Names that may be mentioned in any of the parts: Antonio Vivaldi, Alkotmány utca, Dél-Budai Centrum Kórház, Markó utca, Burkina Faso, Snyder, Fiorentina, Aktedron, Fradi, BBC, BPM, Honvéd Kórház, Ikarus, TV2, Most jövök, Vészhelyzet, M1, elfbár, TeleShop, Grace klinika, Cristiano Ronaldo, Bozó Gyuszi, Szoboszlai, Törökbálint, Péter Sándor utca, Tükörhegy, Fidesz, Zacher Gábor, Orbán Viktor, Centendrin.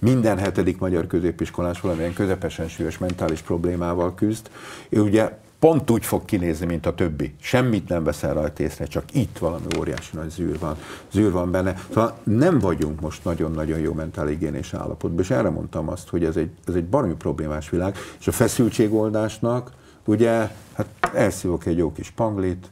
Minden hetedik magyar középiskolás valamilyen közepesen súlyos mentális problémával küzd. Ő ugye pont úgy fog kinézni, mint a többi. Semmit nem veszel rajta észre, csak itt valami óriási nagy zűr van benne. Szóval nem vagyunk most nagyon-nagyon jó mentálhigiénés állapotban, és erre mondtam azt, hogy ez egy baromi problémás világ, és a feszültségoldásnak ugye, hát elszívok egy jó kis panglit,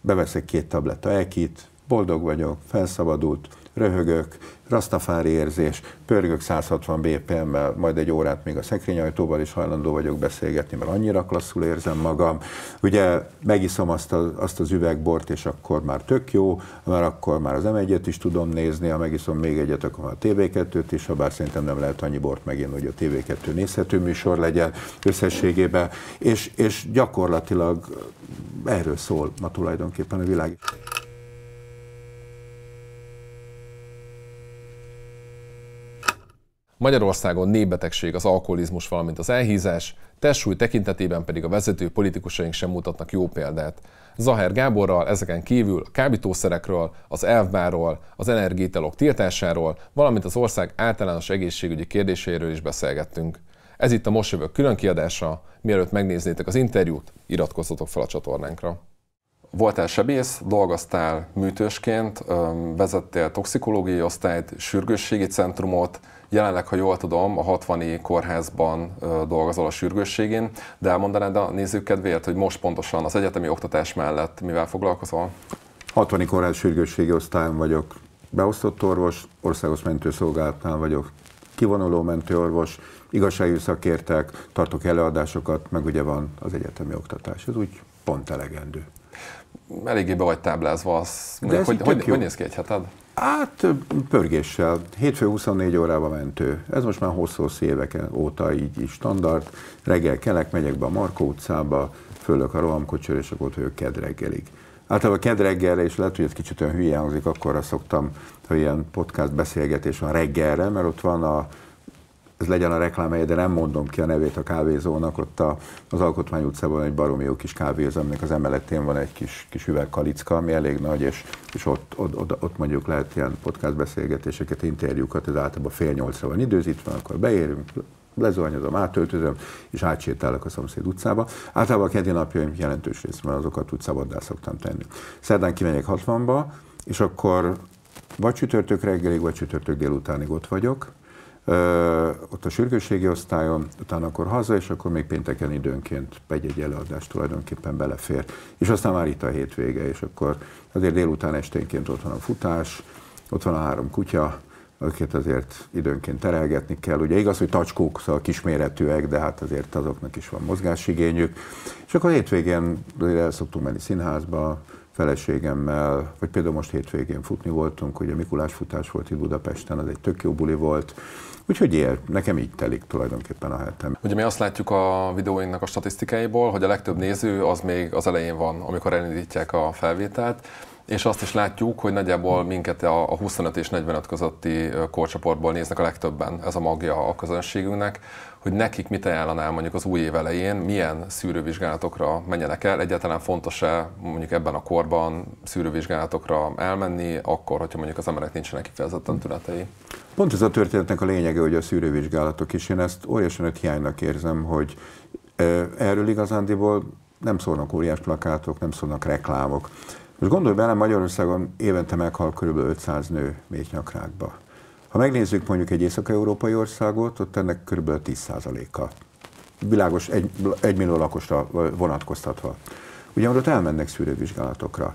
beveszek 2 tabletta ekit, boldog vagyok, felszabadult, röhögök, rastafári érzés, pörgök 160 BPM-mel, majd egy órát még a szekrényajtóval is hajlandó vagyok beszélgetni, mert annyira klasszul érzem magam. Ugye megiszom azt az üvegbort, és akkor már tök jó, mert akkor már az M1-et is tudom nézni, ha megiszom még egyet, akkor már a TV2-t is, ha bár szerintem nem lehet annyi bort megint, hogy a TV2 nézhető műsor legyen összességében, és gyakorlatilag erről szól ma tulajdonképpen a világ. Magyarországon népbetegség az alkoholizmus, valamint az elhízás, testsúly tekintetében pedig a vezető politikusaink sem mutatnak jó példát. Zacher Gáborral ezeken kívül a kábítószerekről, az elfbárról, az energiaitalok tiltásáról, valamint az ország általános egészségügyi kérdéseiről is beszélgettünk. Ez itt a Most jövök külön kiadása. Mielőtt megnéznétek az interjút, iratkozzatok fel a csatornánkra. Voltál sebész, dolgoztál műtősként, vezettél toxikológiai osztályt, sürgősségi centrumot, jelenleg, ha jól tudom, a 60-i kórházban dolgozol a sürgősségén, de elmondanád a nézők kedvéért, hogy most pontosan az egyetemi oktatás mellett mivel foglalkozol? 60-i kórház sürgősségi osztályon vagyok, beosztott orvos, országos mentőszolgálatnál vagyok, kivonuló mentőorvos, igazságügyi szakértek, tartok előadásokat, meg ugye van az egyetemi oktatás, ez úgy pont elegendő. Eléggé be vagy táblázva, hogy néz ki egy heted? Hát pörgéssel, hétfő 24 órában mentő, ez most már hosszú évek óta így standard, reggel kelek, megyek be a Markó utcába, fölök a rohamkocsira, és akkor ott vagyok kedd reggelig. Általában kedd reggelre, és lehet, hogy ez kicsit olyan hülye hangzik, akkorra szoktam, ha ilyen podcast beszélgetés van reggelre, mert ott van a, ez legyen a reklámhelye, de nem mondom ki a nevét a kávézónak, ott az Alkotmány utcában egy baromi jó kis kávézó, aminek az emeletén van egy kis üvegkalicka, ami elég nagy, és ott mondjuk lehet ilyen podcast beszélgetéseket, interjúkat, ez általában fél nyolcra van időzítve, akkor beérünk, lezuhanyozom, átöltözöm, és átsétálok a szomszéd utcába. Általában a keddi napjaim jelentős részben azokat utcabadnál szoktam tenni. Szerdán kimegyek 60-ba, és akkor vagy csütörtök reggelig, vagy csütörtök délutánig ott vagyok, ott a sürgősségi osztályon, utána akkor haza, és akkor még pénteken időnként egy előadás tulajdonképpen belefér. És aztán már itt a hétvége, és akkor azért délután esténként ott van a futás, ott van a 3 kutya, akiket azért időnként terelgetni kell. Ugye igaz, hogy tacskók, szóval kisméretűek, de hát azért azoknak is van mozgásigényük. És akkor a hétvégén el szoktunk menni színházba, feleségemmel, vagy például most hétvégén futni voltunk, ugye Mikulás futás volt itt Budapesten, az egy tök jó buli volt. Úgyhogy ér, nekem így telik tulajdonképpen a hetem. Ugye mi azt látjuk a videóinknak a statisztikáiból, hogy a legtöbb néző az még az elején van, amikor elindítják a felvételt, és azt is látjuk, hogy nagyjából minket a 25 és 45 közötti korcsoportból néznek a legtöbben, ez a magja a közönségünknek, hogy nekik mit ajánlanál mondjuk az új év elején, milyen szűrővizsgálatokra menjenek el, egyáltalán fontos-e mondjuk ebben a korban szűrővizsgálatokra elmenni, akkor, hogyha mondjuk az emberek nincsenek kifejezetten tünetei. Pont ez a történetnek a lényege, hogy a szűrővizsgálatok is. Én ezt óriási nagy hiánynak érzem, hogy erről igazándiból nem szólnak óriás plakátok, nem szólnak reklámok. Most gondolj bele, Magyarországon évente meghal kb. 500 nő méhnyakrákba. Ha megnézzük mondjuk egy észak-európai országot, ott ennek kb. 10%-a. Világos, 1 millió lakosra vonatkoztatva. Ugye ott elmennek szűrővizsgálatokra.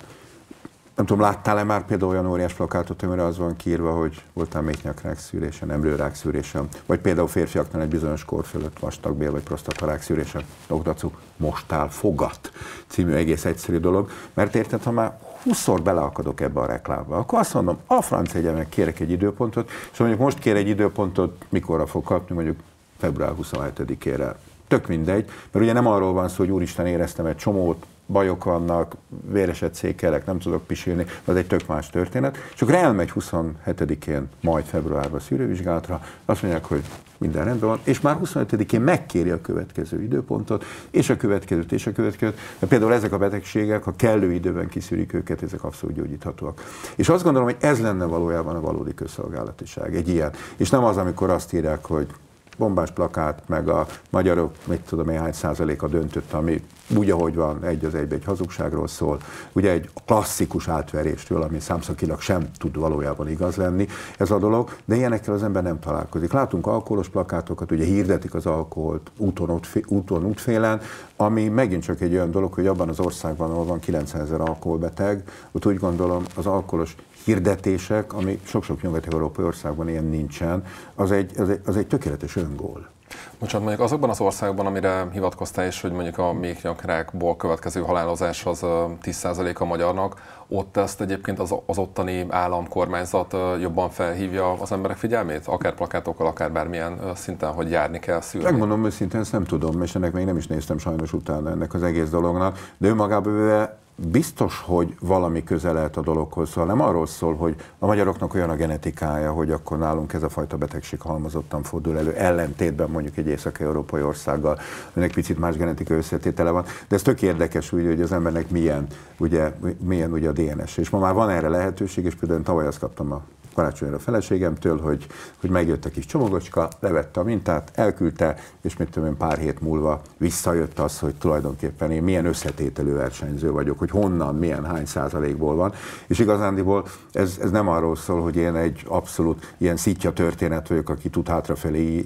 Nem tudom, láttál-e már például olyan óriás plakátot, amire az van kiírva, hogy voltál méhnyakrák szűrésen, emlőrák szűrésen, vagy például férfiaknál egy bizonyos kor fölött vastagbél vagy prostatarák szűrésen, Dr. House, mostál fogat című egész egyszerű dolog, mert érted, ha már 20-szor beleakadok ebbe a reklámba, akkor azt mondom, a franc egyenek kérek egy időpontot, és mondjuk most kér egy időpontot, mikorra fog kapni, mondjuk február 27-ére. Tök mindegy, mert ugye nem arról van szó, hogy úristen éreztem egy csomót, bajok vannak, véresett székelek, nem tudok pisilni, az egy tök más történet. És akkor elmegy 27-én, majd februárban szűrővizsgálatra, azt mondják, hogy minden rendben van, és már 25-én megkéri a következő időpontot, és a következőt, és a következőt. De például ezek a betegségek, ha kellő időben kiszűrik őket, ezek abszolút gyógyíthatóak. És azt gondolom, hogy ez lenne valójában a valódi közszolgálatiság, egy ilyen. És nem az, amikor azt írják, hogy bombás plakát, meg a magyarok, mit tudom én, hány százaléka döntött, ami úgy, ahogy van, egy az egybe egy hazugságról szól, ugye egy klasszikus átveréstől, ami számszakilag sem tud valójában igaz lenni ez a dolog, de ilyenekkel az ember nem találkozik. Látunk alkoholos plakátokat, ugye hirdetik az alkoholt úton, útfélen, ami megint csak egy olyan dolog, hogy abban az országban, ahol van 90 000 alkoholbeteg, ott úgy gondolom az alkoholos hirdetések, ami sok-sok nyugat-európai országban ilyen nincsen, az egy tökéletes öngól. Bocsánat, mondjuk azokban az országokban, amire hivatkoztál is, hogy mondjuk a méhnyakrák következő halálozás az 10% a magyarnak, ott ezt egyébként az ottani államkormányzat jobban felhívja az emberek figyelmét? Akár plakátokkal, akár bármilyen szinten, hogy járni kell szülni? Megmondom őszintén, ezt nem tudom, és ennek még nem is néztem sajnos utána ennek az egész dolognak, de önmagában biztos, hogy valami köze lehet a dologhoz, hanem arról szól, hogy a magyaroknak olyan a genetikája, hogy akkor nálunk ez a fajta betegség halmozottan fordul elő, ellentétben mondjuk egy észak-európai országgal, aminek picit más genetikai összetétele van. De ez tök érdekes, ugye, hogy az embernek milyen ugye a DNS. És ma már van erre lehetőség, és például tavaly azt kaptam a karácsonyra a feleségemtől, hogy megjött a kis csomagocska, levette a mintát, elküldte, és mit tudom én, pár hét múlva visszajött az, hogy tulajdonképpen én milyen összetételű versenyző vagyok, hogy honnan, milyen, hány százalékból van. És igazándiból ez nem arról szól, hogy én egy abszolút ilyen szitja történet vagyok, aki tud hátrafelé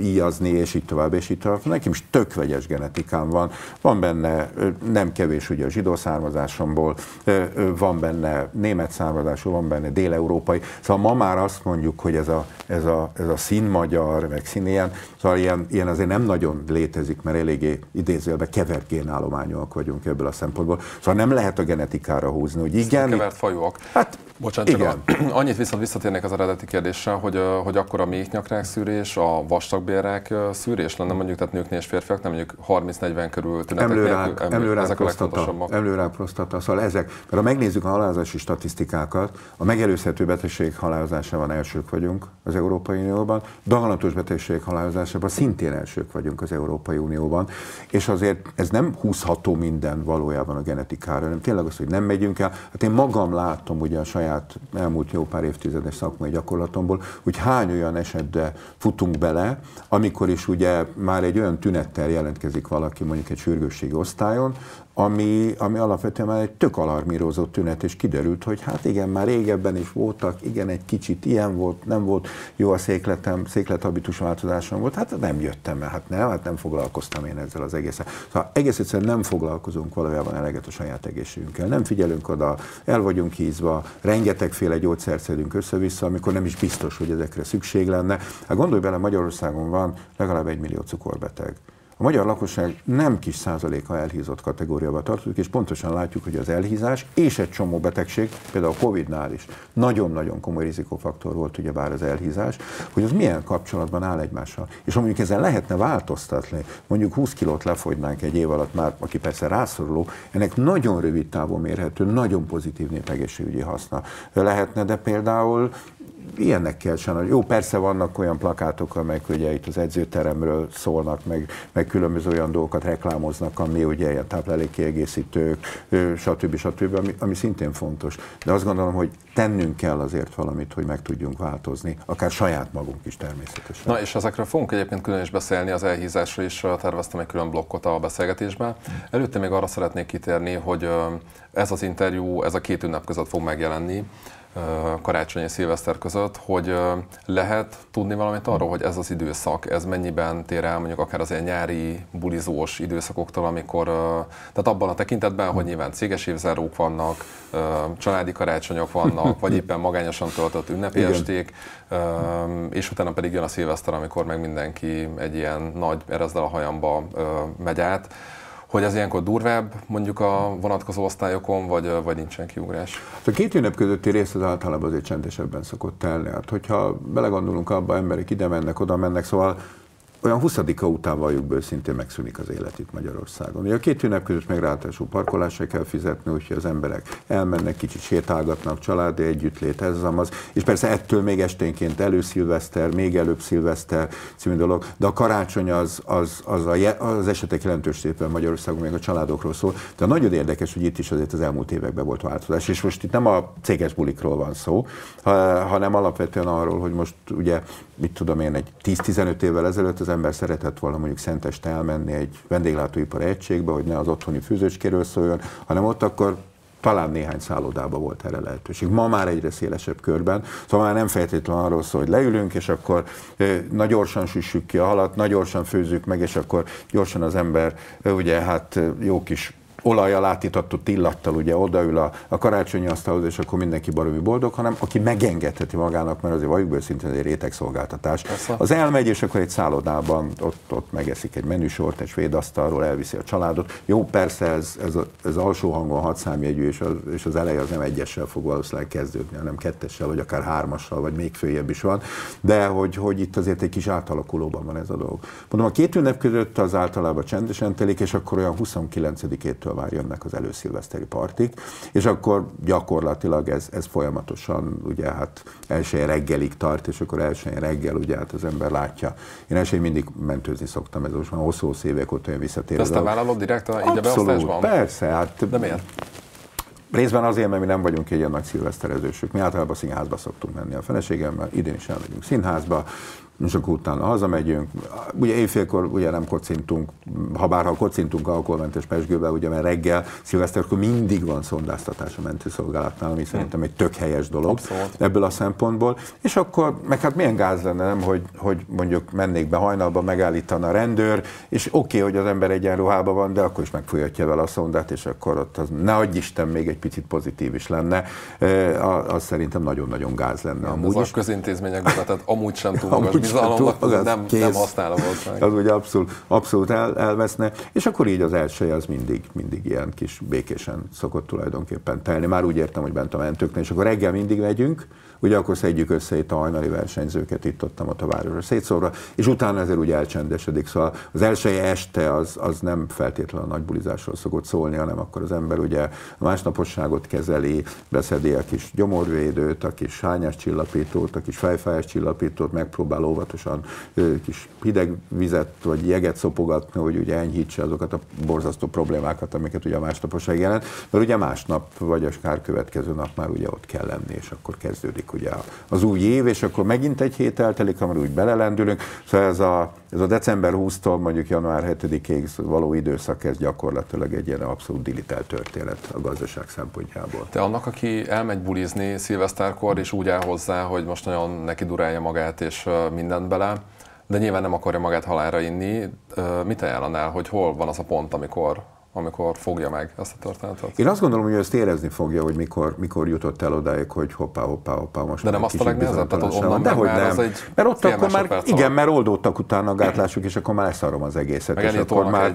íjazni, és így tovább, és így tovább. Nekem is tök vegyes genetikám van. Van benne nem kevés ugye a zsidó származásomból, van benne német származású, van benne dél-európai. Szóval ma már azt mondjuk, hogy ez a színmagyar, meg színilyen, szóval ilyen azért nem nagyon létezik, mert eléggé idézőjelben kevert génállományúak vagyunk ebből a szempontból. Szóval nem lehet a genetikára húzni, hogy igen. Kevert fajúak. Hát, bocsánat, igen. Annyit viszont visszatérnék az eredeti kérdésre, hogy akkor a méhnyakrák szűrés, a vastagbélrák szűrés lenne mondjuk, tehát nőknél és férfiak, nem mondjuk 30-40 körül tünetek nélkül, ezek a legfontosabbak. Emlőrák, prosztata, szóval ezek. Mert ha megnézzük a halálozási statisztikákat, a megelőzhető betegség halálozásában elsők vagyunk az Európai Unióban, daganatos betegség halálozásában szintén elsők vagyunk az Európai Unióban, és azért ez nem húzható minden valójában a genetikára, hanem tényleg az, hogy nem megyünk el. Hát én magam látom ugye a saját elmúlt jó pár évtizedes szakmai gyakorlatomból, hogy hány olyan esetben futunk bele, amikor is ugye már egy olyan tünettel jelentkezik valaki mondjuk egy sürgősségi osztályon, ami alapvetően már egy tök alarmírozó tünet, és kiderült, hogy hát igen, már régebben is voltak, igen, egy kicsit ilyen volt, nem volt jó a székletem, széklethabitus változásom volt, hát nem jöttem el, hát nem foglalkoztam én ezzel az egészen. Szóval egész egyszerűen nem foglalkozunk valójában eleget a saját egészségünkkel, nem figyelünk oda, el vagyunk hízva, rengetegféle gyógyszert szedünk össze-vissza, amikor nem is biztos, hogy ezekre szükség lenne. Hát gondolj bele, Magyarországon van legalább 1 millió cukorbeteg. A magyar lakosság nem kis százaléka elhízott kategóriába tartozik, és pontosan látjuk, hogy az elhízás és egy csomó betegség, például a Covid-nál is nagyon-nagyon komoly rizikófaktor volt ugyebár az elhízás, hogy az milyen kapcsolatban áll egymással. És ha mondjuk ezen lehetne változtatni, mondjuk 20 kilót lefogynánk egy év alatt már, aki persze rászoruló, ennek nagyon rövid távon mérhető, nagyon pozitív népegészségügyi haszna lehetne, de például ilyennekkel sem. Jó, persze vannak olyan plakátok, amelyek ugye itt az edzőteremről szólnak, meg különböző olyan dolgokat reklámoznak, ami ugye ilyen táplálékkiegészítők, stb. Ami szintén fontos. De azt gondolom, hogy tennünk kell azért valamit, hogy meg tudjunk változni, akár saját magunk is természetesen. Na és ezekről fogunk egyébként külön is beszélni, az elhízásról is terveztem egy külön blokkot a beszélgetésben. Előtte még arra szeretnék kitérni, hogy ez az interjú, ez a két ünnep között fog megjelenni, karácsony és szilveszter között, hogy lehet tudni valamit arról, hogy ez az időszak, ez mennyiben tér el mondjuk akár az ilyen nyári bulizós időszakoktól, amikor, tehát abban a tekintetben, hogy nyilván céges évzárók vannak, családi karácsonyok vannak, vagy éppen magányosan töltött ünnepi esték, és utána pedig jön a szilveszter, amikor meg mindenki egy ilyen nagy erezdel a hajamba megy át. Hogy ez ilyenkor durvább mondjuk a vonatkozó osztályokon, vagy nincsen kiugrás? A két ünnep közötti rész az általában azért csendesebben szokott telni. Hát, hogyha belegondolunk abba, emberek ide mennek, oda mennek, szóval olyan 20-a után valljuk be, szintén megszűnik az élet itt Magyarországon. A két ünnep között meg ráadásul parkolásra kell fizetni, úgyhogy az emberek elmennek, kicsit sétálgatnak, családi együttlét, ez az. És persze ettől még esténként előszilveszter, még előbb szilveszter című dolog, de a karácsony az esetek jelentős szépen Magyarországon még a családokról szól. De nagyon érdekes, hogy itt is azért az elmúlt években volt változás. És most itt nem a céges bulikról van szó, hanem alapvetően arról, hogy most ugye, mit tudom én, egy 10-15 évvel ezelőtt az ember szeretett volna mondjuk szenteste elmenni egy vendéglátóipari egységbe, hogy ne az otthoni fűzőskéről szóljon, hanem ott akkor talán néhány szállodában volt erre lehetőség. Ma már egyre szélesebb körben, szóval már nem feltétlenül arról szól, hogy leülünk, és akkor na gyorsan süssük ki a halat, na gyorsan főzzük meg, és akkor gyorsan az ember, ugye hát jó kis olajjal átítatott illattal ugye odaül a karácsonyi asztalhoz, és akkor mindenki baromi boldog, hanem aki megengedheti magának, mert azért valljuk be őszintén egy rétegszolgáltatás. Az elmegy, és akkor egy szállodában ott megeszik egy menüsort, egy svéd asztalról, elviszi a családot. Jó, persze ez alsó hangon 6 számjegyű, és az eleje az nem 1-essel fog valószínűleg kezdődni, hanem 2-essel, vagy akár 3-assal, vagy még följebb is van, de hogy itt azért egy kis átalakulóban van ez a dolog. Mondom, a két ünnep között az általában csendesen telik, és akkor olyan 29-től már jönnek az előszilveszteri partik, és akkor gyakorlatilag ez folyamatosan ugye hát elsőjén reggelig tart, és akkor elsőjén reggel ugye hát az ember látja. Én elsőjén mindig mentőzni szoktam, ez most már hosszú évek óta olyan visszatérő. Ezt te vállalod direkt így a beosztásban? Persze, hát... De miért? Részben azért, mert mi nem vagyunk egy ilyen nagy szilveszterezősök. Mi általában színházba szoktunk menni a feleségemmel, idén is elmegyünk színházba, és akkor utána hazamegyünk. Ugye éjfélkor ugye nem kocintunk, ha kocintunk alkoholmentes pezsgővel, ugye mert reggel, szilveszterkor mindig van szondáztatás a mentőszolgálatnál, ami szerintem egy tök helyes dolog. Abszolút. Ebből a szempontból. És akkor, meg hát milyen gáz lenne, nem, hogy mondjuk mennék be hajnalba, megállítana a rendőr, és oké, hogy az ember egyenruhában van, de akkor is megfújhatja vele a szondát, és akkor ott az, ne adj Isten, még egy picit pozitív is lenne. Az szerintem nagyon-nagyon gáz lenne. Amúgy az közintézményekben, tehát amúgy sem túl magas. Nem használom volt meg. Az ugye abszolút elveszne, és akkor így az elsője az mindig ilyen kis békésen szokott tulajdonképpen telni. Már úgy értem, hogy bent a mentőknél, és akkor reggel mindig megyünk, ugye akkor szedjük össze itt a hajnali versenyzőket, itt-ott a városra szétszórva, és utána ezért úgy elcsendesedik. Szóval az elsője este az nem feltétlenül a nagy bulizásról szokott szólni, hanem akkor az ember ugye a másnaposságot kezeli, beszedi a kis gyomorvédőt, a kis hányás csillapítót, a kis fejfájás csillapítót, megpróbál óvatosan kis hideg vizet vagy jeget szopogatni, hogy ugye enyhítse azokat a borzasztó problémákat, amiket ugye a másnaposság jelent, mert ugye másnap vagy akár következő nap már ugye ott kell lenni, és akkor kezdődik ugye az új év, és akkor megint egy hét eltelik, amikor úgy belelendülünk. Szóval ez a december 20-tól mondjuk január 7-ig való időszak, ez gyakorlatilag egy ilyen abszolút dilitelt történet a gazdaság szempontjából. Te annak, aki elmegy bulizni szilveszterkor, és úgy áll hozzá, hogy most nagyon neki durálja magát, és mindent bele, de nyilván nem akarja magát halálra inni. Mit ajánlanál, hogy hol van az a pont, amikor fogja meg ezt a történetet? Én azt gondolom, hogy ezt érezni fogja, hogy mikor jutott el odáig, hogy hoppá, most. De nem azt a legnehezebb, tehát onnan meg már nem. Az egy mert ott akkor már, igen, mert oldódtak utána a gátlásuk, és akkor már leszarom az egészet. Meg és akkor már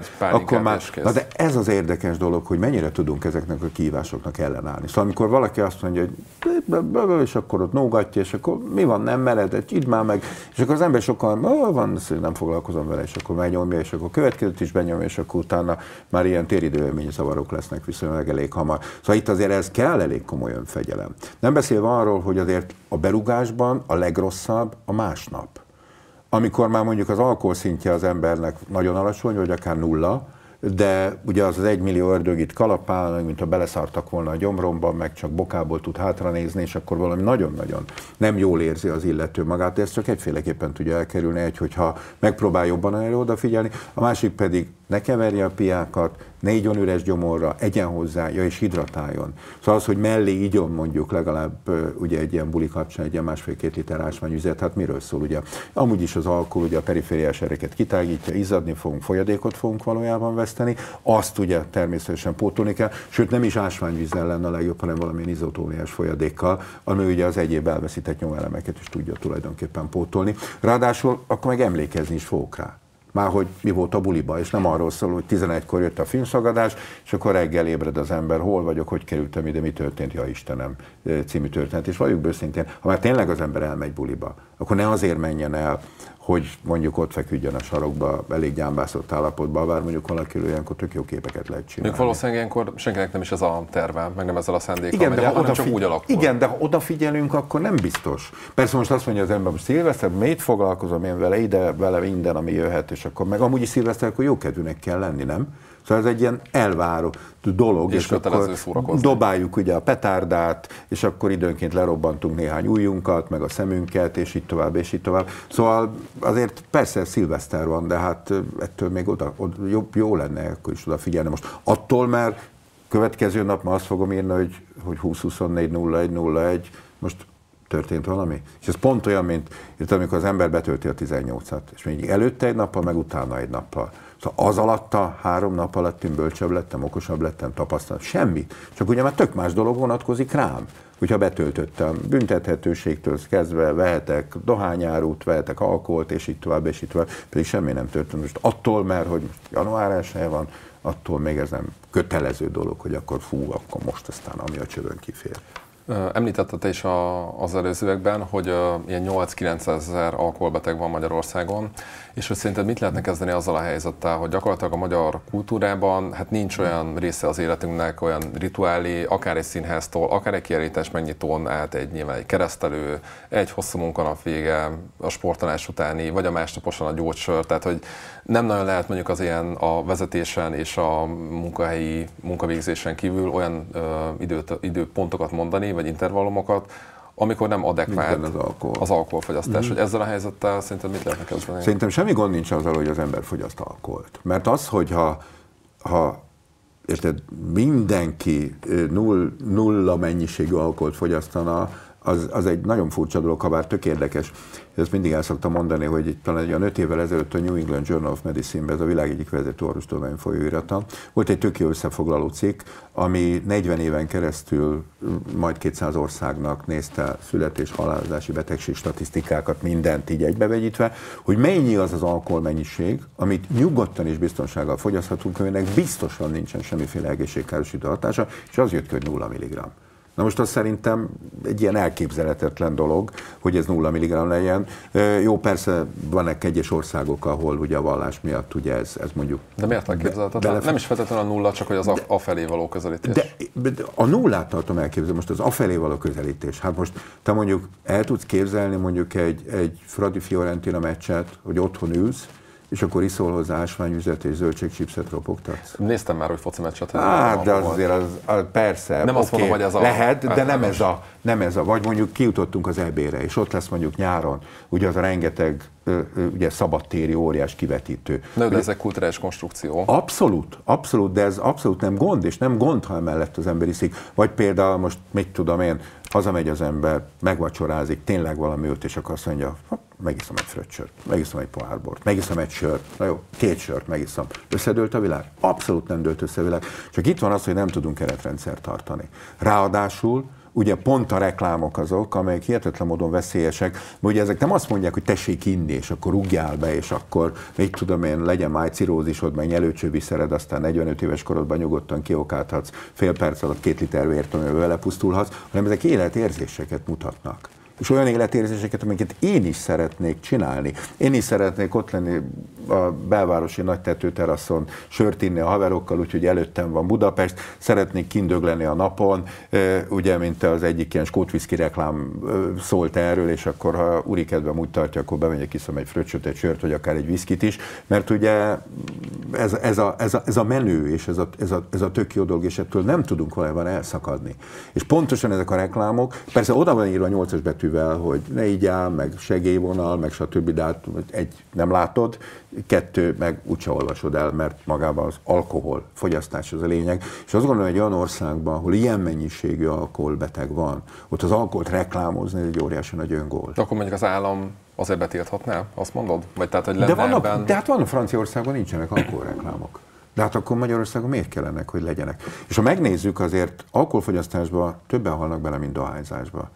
na de ez az érdekes dolog, hogy mennyire tudunk ezeknek a kihívásoknak ellenállni. Szóval amikor valaki azt mondja, hogy és akkor ott nógatja, és akkor mi van, nem mered, idd már meg, és akkor az ember sokan van, nem foglalkozom vele, és akkor megnyomja, és akkor következőt is benyomja, és akkor utána már ilyen téridőélmény zavarok lesznek viszonylag elég hamar. Szóval itt azért ez kell elég komoly önfegyelem. Nem beszélve arról, hogy azért a berugásban a legrosszabb a másnap. Amikor már mondjuk az alkoholszintje az embernek nagyon alacsony, vagy akár nulla, de ugye az 1 millió ördög itt kalapál, mint ha beleszartak volna a gyomromban, meg csak bokából tud hátranézni, és akkor valami nagyon-nagyon nem jól érzi az illető magát, de ezt csak egyféleképpen tudja elkerülni, hogyha megpróbál jobban erre odafigyelni, a másik pedig ne keverje a piákat, ne igyon üres gyomorra, egyen hozzája és hidratáljon. Szóval az, hogy mellé igyon mondjuk legalább ugye egy ilyen buli kapcsán, egy ilyen 1,5-2 liter ásványvizet, hát miről szól ugye? Amúgy is az alkohol ugye a perifériás ereket kitágítja, izzadni fogunk, folyadékot fogunk valójában veszteni, azt ugye természetesen pótolni kell, sőt nem is ásványvízzel lenne a legjobb, hanem valamilyen izotóniás folyadékkal, ami ugye az egyéb elveszített nyomelemeket is tudja tulajdonképpen pótolni. Ráadásul akkor meg emlékezni is fogok rá. Már hogy mi volt a buliba, és nem arról szól, hogy 11-kor jött a filmszagadás, és akkor reggel ébred az ember, hol vagyok, hogy kerültem ide, mi történt, ja Istenem, című történet. És valljuk be őszintén, ha már tényleg az ember elmegy buliba, akkor ne azért menjen el, hogy mondjuk ott feküdjön a sarokba, elég gyámbászott állapotban, bár mondjuk valakiről ilyenkor tök jó képeket lehet csinálni. Ők valószínűleg ilyenkor senkinek nem is ez a terve, meg nem ezzel a szándékkal megy, hanem csak úgy alakul. Igen, de ha odafigyelünk, akkor nem biztos. Persze most azt mondja az ember, hogy szilveszter, miért foglalkozom én vele, ide, vele minden, ami jöhet, és akkor meg amúgy is szilveszterkor jókedvűnek kell lenni, nem? Szóval ez egy ilyen elváró dolog, és akkor dobáljuk ugye a petárdát, és akkor időnként lerobbantunk néhány ujjunkat, meg a szemünket, és így tovább, és így tovább. Szóval azért persze szilveszter van, de hát ettől még oda jó lenne akkor is odafigyelni. Most attól már következő nap ma azt fogom írni, hogy 20-24-01-01, most történt valami. És ez pont olyan, mint amikor az ember betölti a 18-at, és még előtte egy nappal, meg utána egy nappal. Szóval az alatta, 3 nap alatt én bölcsebb lettem, okosabb lettem, tapasztalat, semmit. Csak ugye már tök más dolog vonatkozik rám, hogyha betöltöttem. Büntethetőségtől kezdve vehetek dohányárút, vehetek alkoholt, és így tovább, pedig semmi nem történt. Most attól, mert hogy január 1-e van, attól még ez nem kötelező dolog, hogy akkor fú, akkor most aztán ami a csövön kifér. Említette te is az előzőekben, hogy ilyen 8-9 ezer alkoholbeteg van Magyarországon, és hogy szerinted mit lehetne kezdeni azzal a helyzettel, hogy gyakorlatilag a magyar kultúrában hát nincs olyan része az életünknek, olyan rituálé, akár egy színháztól, akár egy kiállítás megnyitón át egy nyilván egy keresztelő, egy hosszú munkanap vége, a sportolás utáni, vagy a másnaposan a gyógysör, tehát hogy nem nagyon lehet mondjuk az ilyen a vezetésen és a munkahelyi munkavégzésen kívül olyan időpontokat mondani, vagy intervallumokat, amikor nem adekvált az alkoholfogyasztás. Hogy ezzel a helyzettel szerintem mit lehetne kezdeni? Szerintem semmi gond nincs azzal, hogy az ember fogyaszt alkoholt. Mert az, hogy ha mindenki nulla mennyiségű alkoholt fogyasztana, az egy nagyon furcsa dolog, ha bár tök érdekes. Ezt mindig el szoktam mondani, hogy talán olyan 5 évvel ezelőtt a New England Journal of Medicine-ben, ez a világ egyik vezető orvostudomány folyóirata, volt egy tök jó összefoglaló cikk, ami 40 éven keresztül majd 200 országnak nézte születés, halálozási, betegség statisztikákat, mindent így egybevegyítve, hogy mennyi az alkoholmennyiség, amit nyugodtan és biztonsággal fogyaszthatunk, aminek biztosan nincsen semmiféle egészségkárosító hatása, és az jött ki, hogy 0 mg. Na most azt szerintem egy ilyen elképzelhetetlen dolog, hogy ez 0 mg legyen. Jó, persze vannak egyes országok, ahol ugye a vallás miatt ugye ez mondjuk... De miért elképzelhetetlen? Nem is feltétlenül a nulla, csak hogy az afelé való közelítés. De a nullát tartom elképzelni, most az afelé való közelítés. Hát most te mondjuk el tudsz képzelni mondjuk egy Fradi Fiorentina meccset, hogy otthon ülsz, és akkor iszol hozzá ásványvizet és zöldségchipset ropogtatsz? Néztem már, hogy foci meccset. De azért az persze, nem azt mondom, hogy ez a lehet, de nem ez a. Vagy mondjuk kijutottunk az EB-re, és ott lesz mondjuk nyáron, ugye az a rengeteg ugye szabadtéri óriás kivetítő. Na, de ez egy kulturális konstrukció. Abszolút, de ez abszolút nem gond, és nem gond, ha emellett az ember iszik. Vagy például most, mit tudom én, hazamegy az ember, megvacsorázik, tényleg valami őt, és akkor azt mondja, megiszom egy fröccsört, megiszom egy pohár bort, megiszom egy sört, na jó, 2 sört megiszom. Összedőlt a világ? Abszolút nem dőlt össze a világ. Csak itt van az, hogy nem tudunk keretrendszert tartani. Ráadásul ugye pont a reklámok azok, amelyek hihetetlen módon veszélyesek, mert ugye ezek nem azt mondják, hogy tessék inni, és akkor rúgjál be, és akkor még tudom én, legyen májcirózisod, meg nyelőcsőviszered, aztán 45 éves korodban nyugodtan kiokálhatsz, fél perc alatt 2 liter vért, amivel belepusztulhatsz, hanem ezek életérzéseket mutatnak. És olyan életérzéseket, amiket én is szeretnék csinálni. Én is szeretnék ott lenni a belvárosi nagy tetőteraszon, sört inni a haverokkal, úgyhogy előttem van Budapest, szeretnék kindögleni a napon, ugye, mint az egyik ilyen skótviszki reklám szólt erről, és akkor, ha úri kedvem úgy tartja, akkor bemegyek, iszom egy fröccsöt, egy sört, vagy akár egy viszkit is, mert ugye ez a menő, és ez a tök jó dolog, és ettől nem tudunk valójában elszakadni. És pontosan ezek a reklámok, persze oda van írva 8-as betű, hogy ne így áll, meg segélyvonal, meg stb. De hát egy, nem látod, 2, meg úgyse olvasod el, mert magában az alkohol fogyasztás az a lényeg. És azt gondolom, hogy egy olyan országban, ahol ilyen mennyiségű alkoholbeteg van, ott az alkoholt reklámozni egy óriási nagy öngól. De akkor mondjuk az állam azért betilthatná, azt mondod? Vagy tehát, hogy de hát vannak Franciaországban nincsenek alkoholreklámok. De hát akkor Magyarországon miért kellene, hogy legyenek? És ha megnézzük, azért alkoholfogyasztásba többen halnak bele, mint dohányzásba.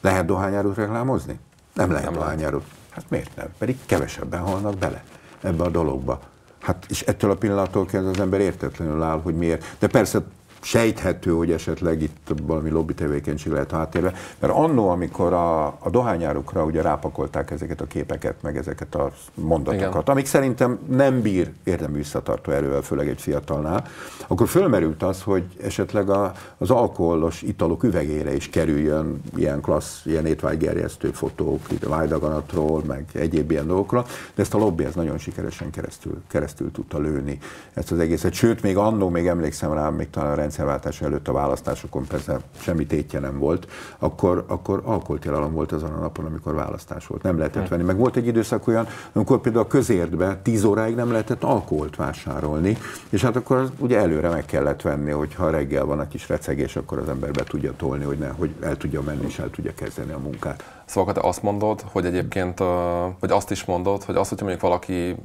Lehet dohányárút reklámozni? Nem lehet dohányárút. Hát miért nem? Pedig kevesebben halnak bele ebbe a dologba. Hát és ettől a pillanattól kezdve az ember értetlenül áll, hogy miért. De persze sejthető, hogy esetleg itt valami lobby tevékenység lehet háttérben. Mert annó, amikor a dohányárukra ugye rápakolták ezeket a képeket, meg ezeket a mondatokat, igen, amik szerintem nem bír érdemű visszatartó erővel, főleg egy fiatalnál, akkor fölmerült az, hogy esetleg az alkoholos italok üvegére is kerüljön ilyen klassz, ilyen étvágygerjesztő fotók, vágydaganatról, meg egyéb ilyen dolgokra, de ezt a lobby ez nagyon sikeresen keresztül tudta lőni ezt az egészet. Sőt, még annó, még emlékszem rá, még talán a rendszerváltás előtt a választásokon, persze semmi tétje nem volt, akkor alkoholtilalom volt azon a napon, amikor választás volt. Nem lehetett venni. Meg volt egy időszak olyan, amikor például a közértbe 10 óráig nem lehetett alkoholt vásárolni, és hát akkor ugye előre meg kellett venni, hogyha reggel van a kis recegés, akkor az ember be tudja tolni, hogy el tudja menni és el tudja kezdeni a munkát. Szóval te azt mondod, hogy egyébként, vagy azt is mondod, hogy azt, hogyha mondjuk valaki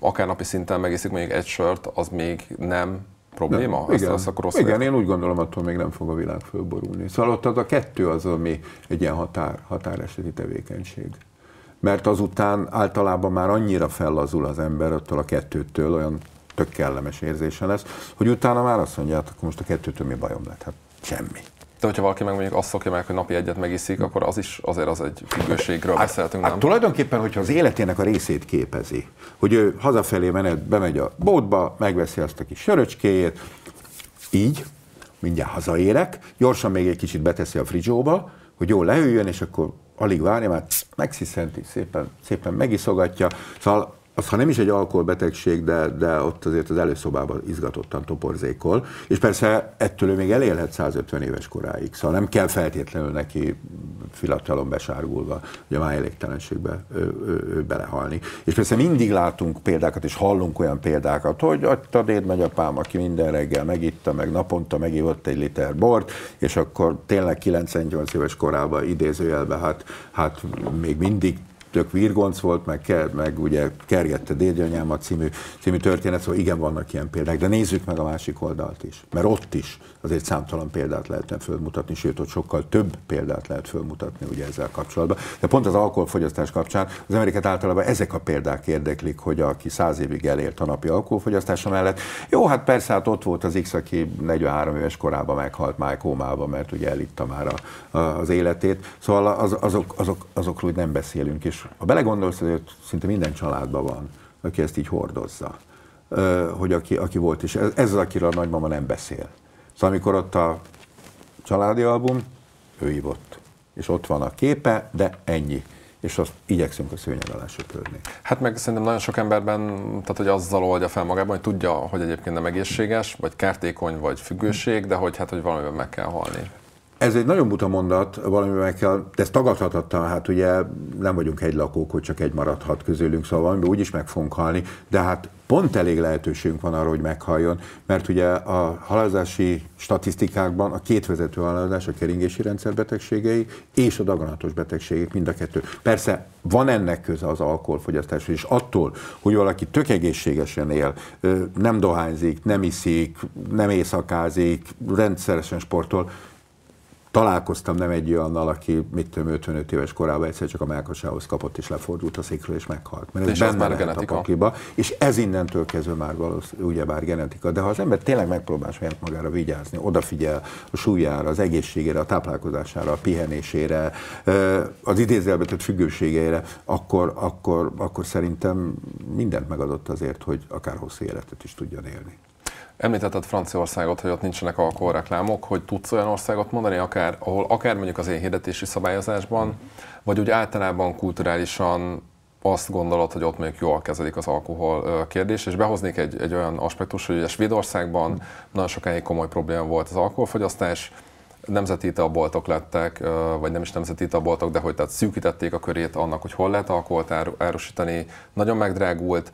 akár napi szinten megiszik mondjuk egy sört, az még nem probléma? Nem. Igen, igen, én úgy gondolom, attól még nem fog a világ fölborulni. Szóval ott az a kettő az, ami egy ilyen határesteti tevékenység. Mert azután általában már annyira fellazul az ember attól a kettőtől, olyan tök kellemes érzése lesz, hogy utána már azt mondja, akkor most a kettőtől mi bajom lett? Hát semmi. De hogyha valaki meg mondjuk azt szokja meg, hogy napi egyet megiszik, akkor az is azért az egy függőségről beszéltünk, nem? Hát tulajdonképpen, hogyha az életének a részét képezi, hogy ő hazafelé menet, bemegy a boltba, megveszi azt a kis söröcskéjét, így, mindjárt hazaérek, gyorsan még egy kicsit beteszi a frigyóba, hogy jól leüljön, és akkor alig várja, már megsziszenti, szépen megiszogatja. Szóval az, ha nem is egy alkoholbetegség, de ott azért az előszobában izgatottan toporzékol, és persze ettől még elélhet 150 éves koráig, szóval nem kell feltétlenül neki fiatalon besárgulva, ugye már elégtelenségbe belehalni. És persze mindig látunk példákat, és hallunk olyan példákat, hogy a déd nagyapám, aki minden reggel megitta, meg naponta megívott egy liter bort, és akkor tényleg 98 éves korában idézőjelben, hát még mindig tök virgonc volt, meg ugye kergette dédanyámat című történet, szóval igen, vannak ilyen példák, de nézzük meg a másik oldalt is, mert ott is azért számtalan példát lehetne fölmutatni, sőt, ott sokkal több példát lehet fölmutatni ugye ezzel kapcsolatban. De pont az alkoholfogyasztás kapcsán az embereket általában ezek a példák érdeklik, hogy aki 100 évig elért a napi alkoholfogyasztása mellett, jó, hát persze, hát ott volt az X, aki 43 éves korában meghalt már kómába, mert ugye elitta már az életét, szóval azokról nem beszélünk, és ha belegondolsz, azért szinte minden családban van, aki ezt így hordozza, hogy aki volt, és ez az, akiről a nagymama nem beszél. Szóval amikor ott a családi album, ő ívott, és ott van a képe, de ennyi. És azt igyekszünk a szőnyeg alá söpörni. Hát meg szerintem nagyon sok emberben, tehát hogy azzal oldja fel magában, hogy tudja, hogy egyébként nem egészséges, vagy kártékony, vagy függőség, de hogy hát, hogy valamiben meg kell halni. Ez egy nagyon buta mondat, valamiben meg kell, de ez tagadhatatlan, hát ugye nem vagyunk hegylakók, hogy csak egy maradhat közülünk, szóval valamiben úgyis meg fogunk halni, de hát pont elég lehetőségünk van arra, hogy meghalljon, mert ugye a halálozási statisztikákban a két vezető halálozás, a keringési rendszer betegségei és a daganatos betegségek, mind a kettő. Persze van ennek köze az alkoholfogyasztáshoz, és attól, hogy valaki tök egészségesen él, nem dohányzik, nem iszik, nem éjszakázik, rendszeresen sportol. Találkoztam nem egy olyannal, aki mit tudom, 55 éves korában egyszer csak a mellkasához kapott, és lefordult a székről, és meghalt. Mert ez benne lehet a pakliba, és ez innentől kezdve már ugyebár genetika. De ha az ember tényleg megpróbál saját magára vigyázni, odafigyel a súlyára, az egészségére, a táplálkozására, a pihenésére, az idézőjelbe tett függőségeire, akkor szerintem mindent megadott azért, hogy akár hosszú életet is tudjon élni. Említetted Franciaországot, hogy ott nincsenek alkoholreklámok, hogy tudsz olyan országot mondani, ahol akár mondjuk az éhirdetési szabályozásban, vagy úgy általában kulturálisan azt gondolod, hogy ott mondjuk jól kezelik az alkohol kérdés, és behoznék egy olyan aspektus, hogy ugye Svédországban nagyon sokáig komoly probléma volt az alkoholfogyasztás, nemzeti italboltok lettek, vagy nem is nemzeti italboltok, de hogy tehát szűkítették a körét annak, hogy hol lehet alkoholt árusítani, nagyon megdrágult,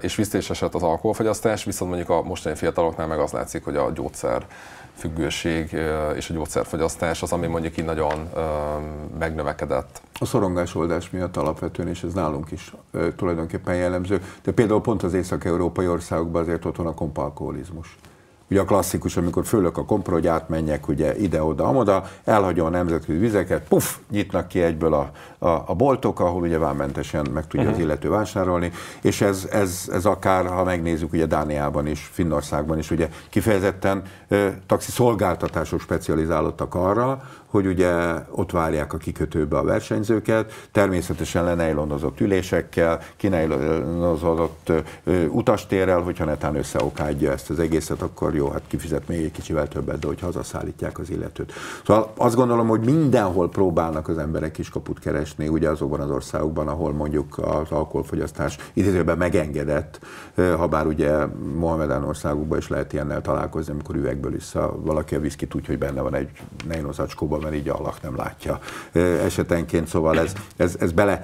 és visszaesett az alkoholfogyasztás, viszont mondjuk a mostani fiataloknál meg az látszik, hogy a gyógyszerfüggőség és a gyógyszerfogyasztás az, ami mondjuk így nagyon megnövekedett. A szorongásoldás miatt alapvetően, és ez nálunk is tulajdonképpen jellemző, de például pont az észak-európai országokban azért ott van a kompalkoholizmus. ugye a klasszikus, amikor fölök a kompra, hogy átmenjek ugye ide-oda-amoda, elhagyom a nemzetközi vizeket, puf, nyitnak ki egyből a boltok, ahol ugye vámmentesen meg tudja az illető vásárolni, és ez akár, ha megnézzük ugye Dániában és Finnországban is, ugye kifejezetten taxiszolgáltatások specializálódtak arra, hogy ugye ott várják a kikötőbe a versenyzőket, természetesen lenejlonozott ülésekkel, kinejlonozott utastérrel, hogyha netán összeokádja ezt az egészet, akkor jó, hát kifizet még egy kicsivel többet, de hogy hazaszállítják az illetőt. Szóval azt gondolom, hogy mindenhol próbálnak az emberek kiskaput keresni, ugye azokban az országokban, ahol mondjuk az alkoholfogyasztás idézőben megengedett, ha bár ugye Mohamedán országokban is lehet ilyennel találkozni, amikor üvegből vissza valaki a viszkit úgy, hogy benne van egy nejlonozacskóban, mert így allak nem látja esetenként, szóval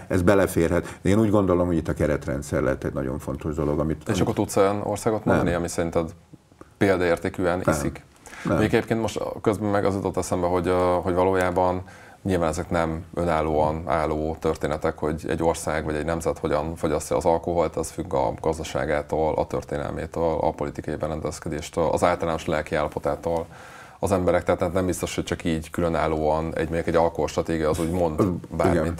ez beleférhet. Én úgy gondolom, hogy itt a keretrendszer lehet egy nagyon fontos dolog, amit... És akkor tudsz olyan országot mondani, ami szerinted példaértékűen iszik? Nem. Még egyébként most közben meg az jutott eszembe, hogy valójában nyilván ezek nem önállóan álló történetek, hogy egy ország vagy egy nemzet hogyan fogyasztja az alkoholt, az függ a gazdaságától, a történelmétől, a politikai berendezkedéstől, az általános lelki állapotától az emberek, tehát nem biztos, hogy csak így különállóan egy alkoholstratégia az úgy mond bármit. Igen.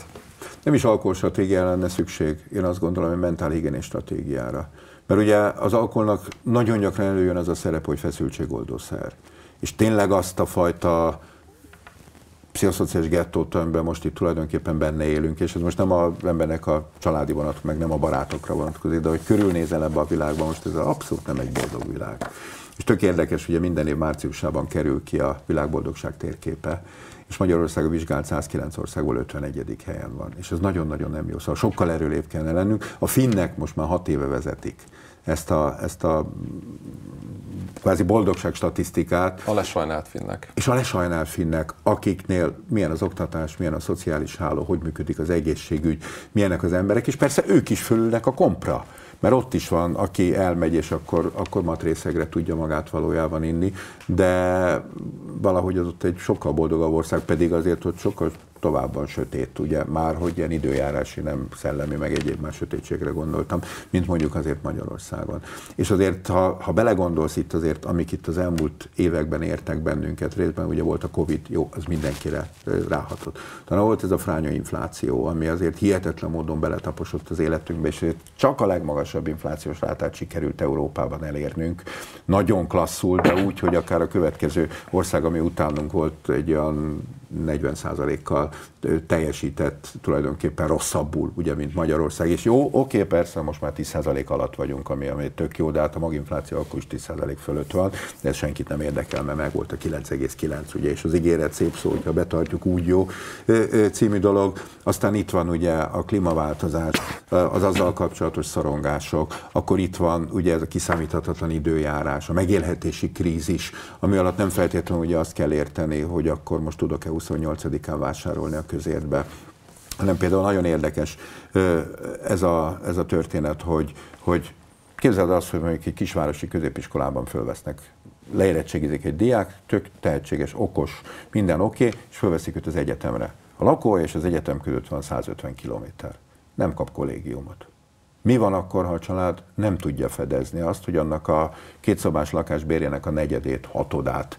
Nem is alkoholstratégiára lenne szükség, én azt gondolom, hogy mentálhigiénés stratégiára. Mert ugye az alkoholnak nagyon gyakran előjön az a szerep, hogy feszültségoldószer. És tényleg azt a fajta pszichoszociális gettót, amiben most itt tulajdonképpen benne élünk, és ez most nem az embernek a családi vonat, meg nem a barátokra vonatkozik, de hogy körülnézel ebbe a világban, most ez abszolút nem egy boldog világ. És tök érdekes, ugye minden év márciusában kerül ki a világboldogság térképe, és Magyarország a vizsgált 109 országból 51. helyen van. És ez nagyon-nagyon nem jó, szóval sokkal erőlébb kellene lennünk. A finnek most már 6 éve vezetik ezt a kvázi boldogság statisztikát. A lesajnált finnek. És a lesajnált finnek, akiknél milyen az oktatás, milyen a szociális háló, hogy működik az egészségügy, milyenek az emberek, és persze ők is fölülnek a kompra. Mert ott is van, aki elmegy, és akkor matrészegre tudja magát valójában inni, de valahogy az ott egy sokkal boldogabb ország, pedig azért, hogy sokkal továbban sötét, ugye már, hogy ilyen időjárási, nem szellemi, meg egyéb más sötétségre gondoltam, mint mondjuk azért Magyarországon. És azért, ha belegondolsz itt azért, amik itt az elmúlt években értek bennünket részben, ugye volt a Covid, jó, az mindenkire ráhatott. Talán volt ez a fránya infláció, ami azért hihetetlen módon beletaposott az életünkbe, és csak a legmagasabb inflációs rátát sikerült Európában elérnünk. Nagyon klasszul, de úgy, hogy akár a következő ország, ami utánunk volt, egy olyan 40%-kal teljesített tulajdonképpen rosszabbul, ugye, mint Magyarország. És jó, oké, persze, most már 10% alatt vagyunk, ami tök jó, de hát a maginfláció akkor is 10% fölött van, de ez senkit nem érdekel, mert meg volt a 9,9, ugye, és az ígéret szép szó, hogyha betartjuk, úgy jó című dolog. Aztán itt van ugye a klímaváltozás, az azzal kapcsolatos szorongások, akkor itt van ugye ez a kiszámíthatatlan időjárás, a megélhetési krízis, ami alatt nem feltétlenül ugye azt kell érteni, hogy akkor most tudok-e 28-án vásárolni a közértbe. Hanem például nagyon érdekes ez a történet, hogy képzeld azt, hogy mondjuk egy kisvárosi középiskolában fölvesznek, leérettségizik egy diák, tök tehetséges, okos, minden oké, és fölveszik őt az egyetemre. A lakója és az egyetem között van 150 kilométer. Nem kap kollégiumot. Mi van akkor, ha a család nem tudja fedezni azt, hogy annak a kétszobás lakásbérjének a negyedét, hatodát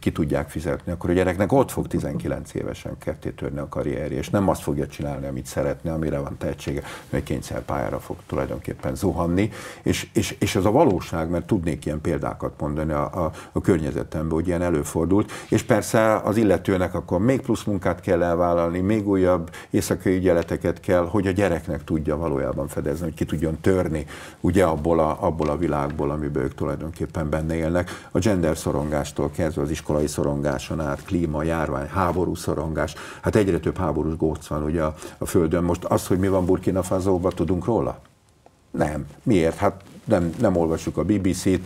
ki tudják fizetni, akkor a gyereknek ott fog 19 évesen ketté törni a karrierje, és nem azt fogja csinálni, amit szeretne, amire van tehetsége, mert kényszerpályára fog tulajdonképpen zuhanni. És ez a valóság, mert tudnék ilyen példákat mondani a környezetemben, hogy ilyen előfordult, és persze az illetőnek akkor még plusz munkát kell elvállalni, még újabb éjszakai ügyeleteket kell, hogy a gyereknek tudja valójában fedezni, ki tudjon törni ugye abból a világból, amiből ők tulajdonképpen benne élnek. A gender szorongástól kezdve az iskolai szorongáson át, klíma, járvány, háború szorongás. Hát egyre több háborús góc van ugye a Földön. Most az, hogy mi van Burkina Fasóban, tudunk róla? Nem. Miért? Hát nem olvassuk a BBC-t,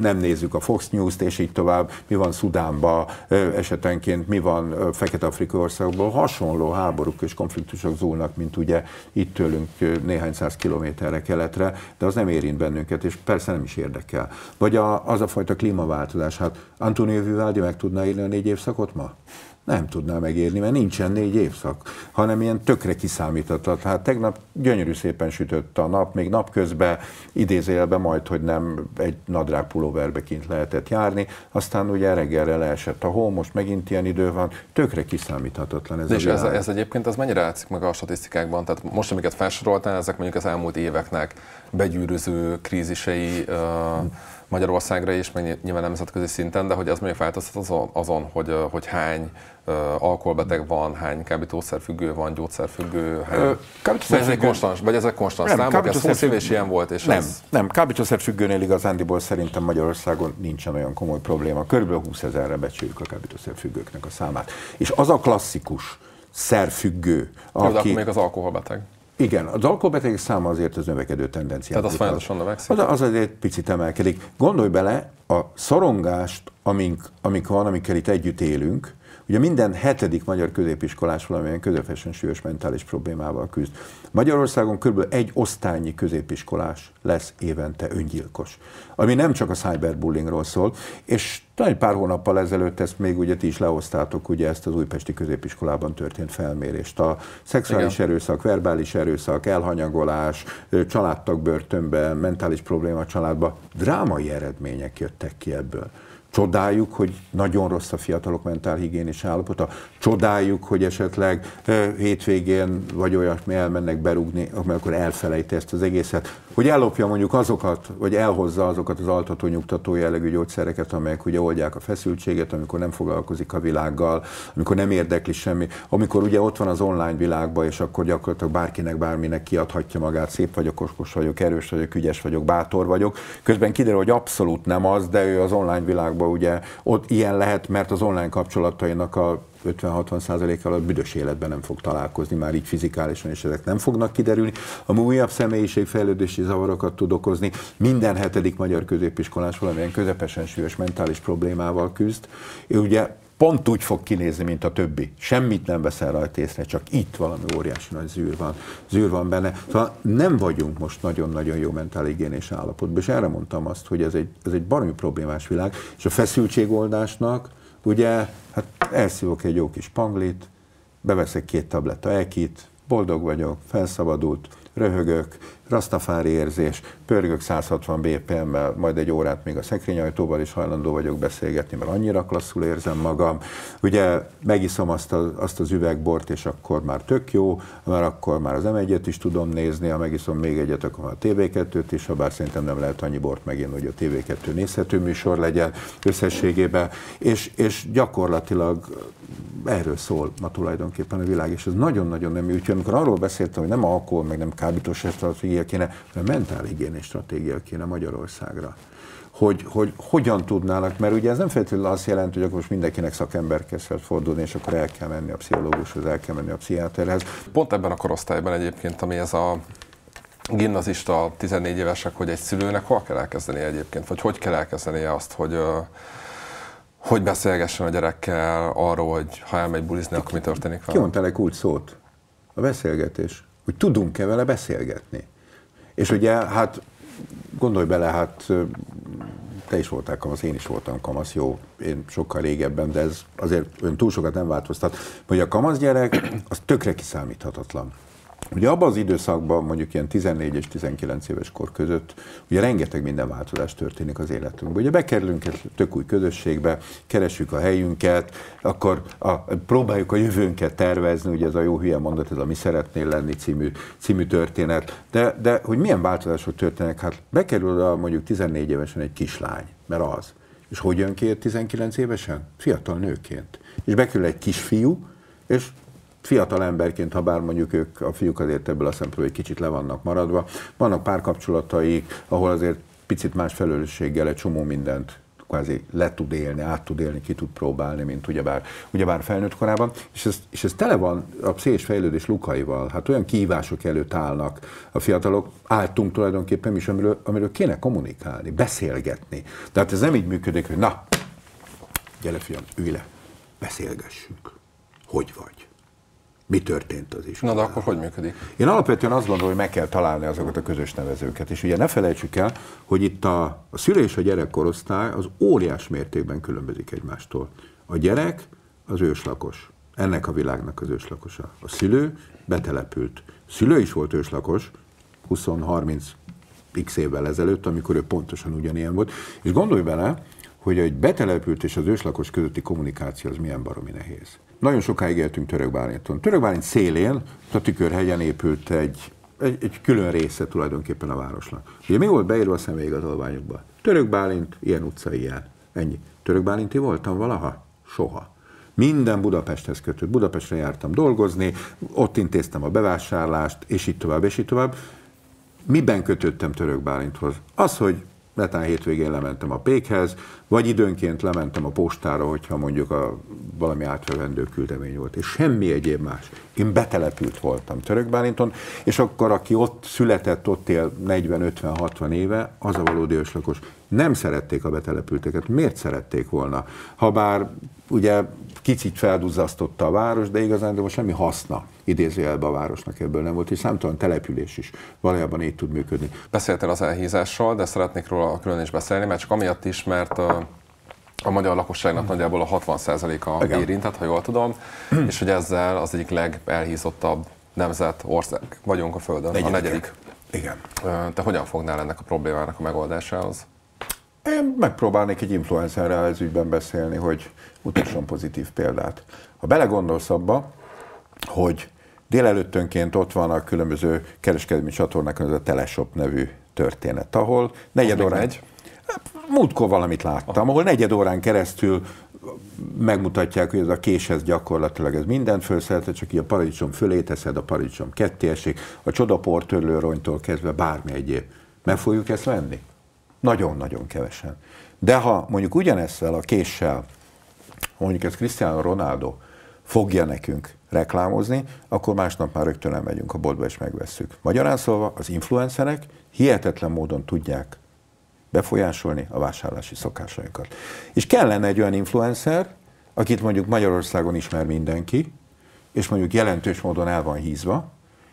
nem nézzük a Fox News-t, és így tovább. Mi van Szudánban esetenként, mi van Fekete-Afrikai országokból, hasonló háborúk és konfliktusok zúlnak, mint ugye itt tőlünk néhány száz kilométerre keletre, de az nem érint bennünket, és persze nem is érdekel. Vagy az a fajta klímaváltozás, hát Antonio Vivaldi meg tudná írni a 4 évszakot ma? nem tudná megérni, mert nincsen 4 évszak, hanem ilyen tökre kiszámíthatat. Hát tegnap gyönyörű szépen sütött a nap, még napközben, idézélben majd, hogy nem egy nadrág pulóverbe kint lehetett járni, aztán ugye reggelre leesett a hó, most megint ilyen idő van, tökre kiszámíthatatlan ez. De és ez egyébként az mennyire látszik meg a statisztikákban? Tehát most, amiket felsoroltál, ezek mondjuk az elmúlt éveknek begyűrűző krízisei Magyarországra is, meg nyilván nemzetközi szinten, de hogy ez mondjuk változtat azon, hogy hány alkoholbeteg van, hány kábítószerfüggő van, gyógyszerfüggő, hány... Ezek konstans számok, ez 20 év és ilyen volt, és nem, ez... Nem, kábítószerfüggőnél igazándiból szerintem Magyarországon nincsen olyan komoly probléma. Körülbelül 20 000-re becsüljük a kábítószerfüggőknek a számát. És az a klasszikus szerfüggő, aki... Jó, de akkor még az alkoholbeteg. Igen, az alkoholbetegek száma azért az növekedő tendenciát. Tehát az folyamatosan növekszik? Az azért picit emelkedik. Gondolj bele, a szorongást, amikkel itt együtt élünk, ugye minden 7. magyar középiskolás valamilyen közepesen súlyos mentális problémával küzd. Magyarországon kb. Egy osztálynyi középiskolás lesz évente öngyilkos. Ami nem csak a cyberbullyingról szól, és talán pár hónappal ezelőtt ezt még ugye ti is lehoztátok, ugye ezt az újpesti középiskolában történt felmérést. A szexuális erőszak, verbális erőszak, elhanyagolás, családtag börtönbe, mentális probléma családba, drámai eredmények jöttek ki ebből. Csodáljuk, hogy nagyon rossz a fiatalok mentálhigiénis állapota. Csodáljuk, hogy esetleg hétvégén vagy olyasmi elmennek berúgni, amikor elfelejti ezt az egészet. Hogy ellopja mondjuk azokat, vagy elhozza azokat az altató-nyugtató jellegű gyógyszereket, amelyek ugye oldják a feszültséget, amikor nem foglalkozik a világgal, amikor nem érdekli semmi, amikor ugye ott van az online világban, és akkor gyakorlatilag bárkinek, bárminek kiadhatja magát, szép vagyok, okos vagyok, erős vagyok, ügyes vagyok, bátor vagyok. Közben kiderül, hogy abszolút nem az, de ő az online világban ugye ott ilyen lehet, mert az online kapcsolatainak a 50-60% alatt büdös életben nem fog találkozni, már így fizikálisan, és ezek nem fognak kiderülni. A újabb személyiségfejlődési zavarokat tud okozni. Minden 7. magyar középiskolás valamilyen közepesen súlyos mentális problémával küzd. Ő ugye pont úgy fog kinézni, mint a többi. Semmit nem veszel rajta észre, csak itt valami óriási nagy zűr van benne. Szóval nem vagyunk most nagyon-nagyon jó mentálhigiénés állapotban, és erre mondtam azt, hogy ez egy baromi problémás világ, és a feszültségoldásnak ugye, hát elszívok egy jó kis panglit, beveszek 2 tabletta ekit, boldog vagyok, felszabadult, röhögök, rastafári érzés, pörgök 160 BPM-mel, majd egy órát még a szekrényajtóval is hajlandó vagyok beszélgetni, mert annyira klasszul érzem magam. Ugye megiszom azt az üvegbort, és akkor már tök jó, mert akkor már az M1-et is tudom nézni, ha megiszom még egyet, akkor már a TV2-t is, ha bár szerintem nem lehet annyi bort megint, hogy a TV2 nézhető műsor legyen összességében, és gyakorlatilag erről szól ma tulajdonképpen a világ, és ez nagyon-nagyon nem jó. Úgyhogy amikor arról beszéltem, hogy nem alkohol, meg nem kábítószer stratégia kéne, mert mentálhigiénés stratégia kéne Magyarországra. Hogy hogyan tudnának, mert ugye ez nem feltétlenül azt jelenti, hogy akkor most mindenkinek szakemberhez kell fordulni, és akkor el kell menni a pszichológushoz, el kell menni a pszichiáterhez. Pont ebben a korosztályban egyébként, ami ez a gimnazista 14 évesek, hogy egy szülőnek hol kell elkezdenie egyébként, vagy hogy kell elkezdenie azt, hogy beszélgessen a gyerekkel arról, hogy ha elmegy bulizni, akkor mi történik vele. Kimondtál egy kulcs szót? A beszélgetés. Hogy tudunk-e vele beszélgetni. És ugye, hát gondolj bele, hát te is voltál kamasz, én is voltam kamasz, jó, én sokkal régebben, de ez azért ön túl sokat nem változtat, hogy a kamasz gyerek, az tökre kiszámíthatatlan. Ugye abban az időszakban, mondjuk ilyen 14 és 19 éves kor között, ugye rengeteg minden változás történik az életünkben. Ugye bekerülünk egy tök új közösségbe, keresjük a helyünket, akkor próbáljuk a jövőnket tervezni, ugye ez a jó hülye mondat, ez a Mi szeretnél lenni című történet. De hogy milyen változások történnek, hát bekerül mondjuk 14 évesen egy kislány, mert az. És hogy jön ki 19 évesen? Fiatal nőként. És bekerül egy kisfiú, és fiatal emberként, ha bár mondjuk ők, a fiúk azért ebből a szempontból egy kicsit le vannak maradva, vannak párkapcsolataik, ahol azért picit más felelősséggel egy csomó mindent kvázi le tud élni, át tud élni, ki tud próbálni, mint ugyebár felnőtt korában. És ez tele van a pszichés fejlődés lukaival. Hát olyan kihívások előtt állnak a fiatalok, álltunk tulajdonképpen is, amiről kéne kommunikálni, beszélgetni. Tehát ez nem így működik, hogy na, gyere fiam, ülj le, beszélgessünk. Hogy vagy? Mi történt az is? Na de akkor hogy működik? Én alapvetően azt gondolom, hogy meg kell találni azokat a közös nevezőket. És ugye ne felejtsük el, hogy itt a szülő és a gyerek korosztály az óriás mértékben különbözik egymástól. A gyerek az őslakos. Ennek a világnak az őslakosa. A szülő betelepült. Szülő is volt őslakos 20-30x évvel ezelőtt, amikor ő pontosan ugyanilyen volt. És gondolj bele, hogy egy betelepült és az őslakos közötti kommunikáció az milyen baromi nehéz. Nagyon sokáig éltünk Törökbálinton. Törökbálint szélén, a Tükörhegyen épült egy külön része tulajdonképpen a városnak. Ugye mi volt beírva a személyigazolványokba? Törökbálint, ilyen utca, ilyen. Ennyi. Törökbálinti voltam valaha? Soha. Minden Budapesthez kötött. Budapestre jártam dolgozni, ott intéztem a bevásárlást, és így tovább, és így tovább. Miben kötöttem Törökbálinthoz? Az, hogy netán hétvégén lementem a Pékhez, vagy időnként lementem a postára, hogyha mondjuk valami átvevendő küldemény volt, és semmi egyéb más. Én betelepült voltam Törökbálinton, és akkor aki ott született, ott él 40-50-60 éve, az a valódi őslakos. Nem szerették a betelepülteket, miért szerették volna? Habár ugye kicsit felduzzasztotta a város, de igazán de most semmi haszna idézőjelben a városnak ebből nem volt, és számtalan település is valójában így tud működni. Beszéltél az elhízásról, de szeretnék róla külön is beszélni, mert csak amiatt is, mert a magyar lakosságnak nagyjából a 60%-a érintett, ha jól tudom, és hogy ezzel az egyik legelhízottabb nemzet, ország vagyunk a Földön, a negyedik. Igen. Te hogyan fognál ennek a problémának a megoldásához? Én megpróbálnék egy influencerrel ez ügyben beszélni, hogy utasson pozitív példát. Ha belegondolsz abba, hogy délelőttönként ott van a különböző kereskedelmi csatornák, az a TeleShop nevű történet, ahol negyed órán... Múltkor valamit láttam, ahol negyed órán keresztül megmutatják, hogy ez a késhez gyakorlatilag ez mindent felszelte, csak így a paradicsom fölé teszed, a paradicsom ketté esik, a csodaportörlőronytól kezdve bármi egyéb. Meg fogjuk ezt venni? Nagyon-nagyon kevesen. De ha mondjuk ugyanezzel a késsel, mondjuk ez Cristiano Ronaldo fogja nekünk reklámozni, akkor másnap már rögtön elmegyünk a boltba és megvesszük. Magyarán szólva az influencerek hihetetlen módon tudják befolyásolni a vásárlási szokásainkat. És kellene egy olyan influencer, akit mondjuk Magyarországon ismer mindenki, és mondjuk jelentős módon el van hízva,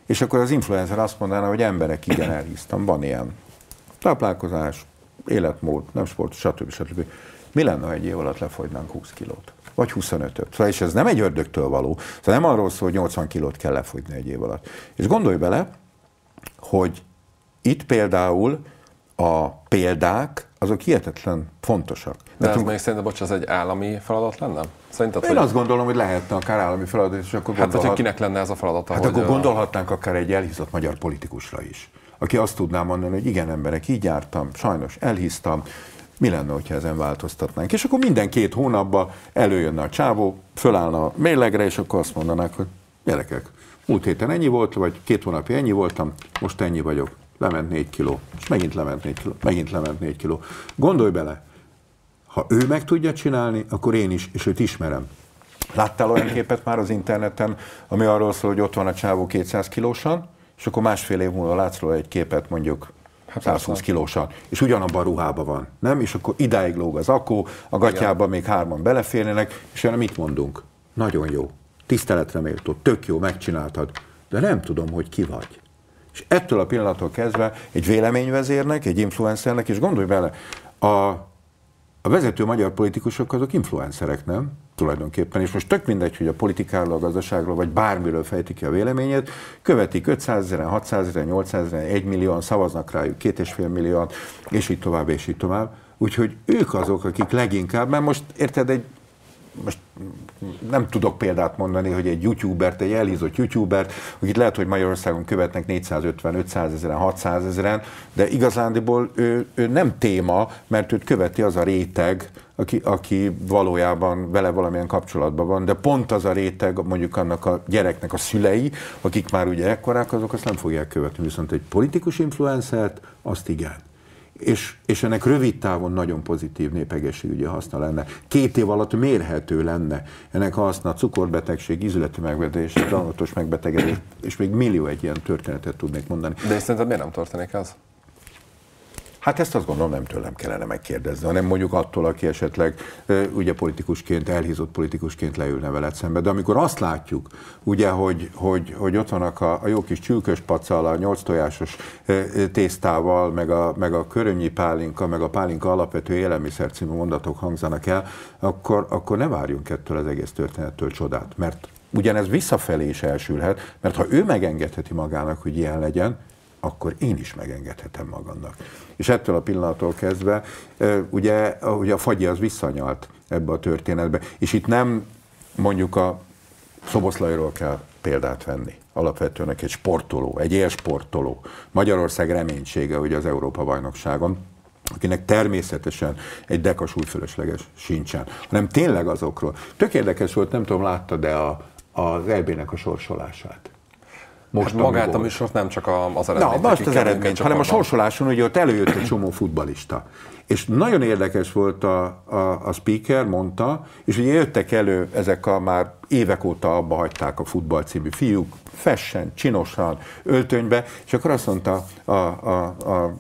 és akkor az influencer azt mondaná, hogy emberek, igen, elhíztam, van ilyen. Táplálkozás, életmód, nem sport, stb. Stb. Mi lenne, ha egy év alatt lefogynánk 20 kilót? Vagy 25-öt? Szóval, és ez nem egy ördögtől való. Szóval nem arról szól, hogy 80 kilót kell lefogyni egy év alatt. És gondolj bele, hogy itt például a példák, azok hihetetlen fontosak. De ez még szerintem, bocs, ez egy állami feladat lenne? Szerinted, én azt gondolom, hogy lehetne akár állami feladat, és akkor hát, hogyha kinek lenne ez a feladata? Hát akkor gondolhatnánk akár egy elhízott magyar politikusra is, aki azt tudná mondani, hogy igen, emberek, így jártam, sajnos elhisztam, mi lenne, hogyha ezen változtatnánk. És akkor minden két hónapban előjönne a csávó, fölállna a mérlegre, és akkor azt mondanák, hogy gyerekek, múlt héten ennyi volt, vagy két hónapja ennyi voltam, most ennyi vagyok. Lement 4 kiló, és megint lement 4 kiló, megint lement 4 kiló. Gondolj bele, ha ő meg tudja csinálni, akkor én is, és őt ismerem. Láttál olyan képet már az interneten, ami arról szól, hogy ott van a csávó 200 kilósan, és akkor másfél év múlva látsz róla egy képet mondjuk 120 kilósan, és ugyanabban a ruhában van, nem? És akkor idáig lóg az akkó, a gatyába még 3-an beleférnének, és erre mit mondunk? Nagyon jó, tiszteletre méltó, tök jó, megcsináltad, de nem tudom, hogy ki vagy. És ettől a pillanattól kezdve egy véleményvezérnek, egy influencernek, és gondolj bele, a vezető magyar politikusok azok influencerek, nem? Tulajdonképpen, és most tök mindegy, hogy a politikáról, a gazdaságról, vagy bármiről fejtik ki a véleményét, követik 500 000, 600 000, 800 000, 1 millióan, szavaznak rájuk 2,5 millióan, és így tovább, és így tovább. Úgyhogy ők azok, akik leginkább, mert most érted, most nem tudok példát mondani, hogy egy youtubert, egy elhízott youtubert, akit lehet, hogy Magyarországon követnek 450-500 000, 600 000, de igazándiból ő nem téma, mert őt követi az a réteg, aki valójában vele valamilyen kapcsolatban van, de pont az a réteg, mondjuk annak a gyereknek a szülei, akik már ugye ekkorák, azok azt nem fogják követni, viszont egy politikus influencert, azt igen. És ennek rövid távon nagyon pozitív népegészségügyi haszna lenne. 2 év alatt mérhető lenne ennek a haszna, cukorbetegség, ízületi megbetegedés, daganatos megbetegedés, és még millió egy ilyen történetet tudnék mondani. De szerinted miért nem történik ez? Hát ezt azt gondolom, nem tőlem kellene megkérdezni, hanem mondjuk attól, aki esetleg ugye politikusként, elhízott politikusként leülne veled szembe. De amikor azt látjuk, ugye, hogy ott vannak a jó kis csülkös pacal, a 8 tojásos tésztával, meg a körömnyi pálinka, meg a pálinka alapvető élelmiszer című mondatok hangzanak el, akkor ne várjunk ettől az egész történettől csodát, mert ugyanez visszafelé is elsülhet, mert ha ő megengedheti magának, hogy ilyen legyen, akkor én is megengedhetem magamnak. És ettől a pillanattól kezdve ugye a fagyi az visszanyalt ebbe a történetbe. És itt nem mondjuk a Szoboszlairól kell példát venni. Alapvetően egy sportoló, egy élsportoló. Magyarország reménysége ugye az Európa-bajnokságon, akinek természetesen egy deka súlyfölösleges sincsen, hanem tényleg azokról. Tök érdekes volt, nem tudom, láttad-e az EB-nek a sorsolását? Most hát magát a műsort, nem csak az eredményt. Na, most az eredményt, hanem a sorsoláson ugye ott előjött egy csomó futballista. És nagyon érdekes volt a speaker, mondta, és ugye jöttek elő ezek a már évek óta abba hagyták a futball című fiúk, fessen, csinosan, öltönybe, és akkor azt mondta,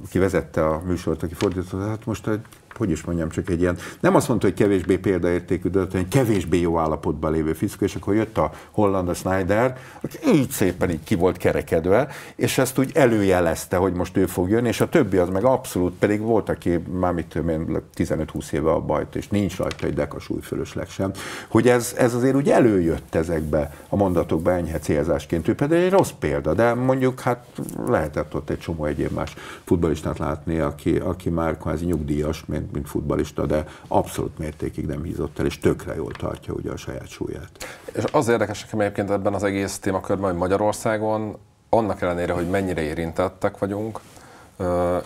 aki vezette a műsort, aki fordította, hát most egy, hogy is mondjam, csak egy ilyen, nem azt mondta, hogy kevésbé példaértékű, de hogy kevésbé jó állapotban lévő fickó, és akkor jött a holland, a Snyder, aki így szépen így ki volt kerekedve, és ezt úgy előjelezte, hogy most ő fog jönni, és a többi az meg abszolút, pedig volt, aki már mit tudom én, 15-20 éve a bajt, és nincs rajta egy deka súlyfölösleg sem, hogy ez azért úgy előjött ezekbe a mondatokba enyhe célzásként. Ő pedig egy rossz példa, de mondjuk hát lehetett ott egy csomó egyéb más futballistát látni, aki már kvázi nyugdíjas, mint futballista, de abszolút mértékig nem hízott el, és tökre jól tartja ugye a saját súlyát. És az érdekes nekem egyébként ebben az egész témakörben, hogy Magyarországon, annak ellenére, hogy mennyire érintettek vagyunk,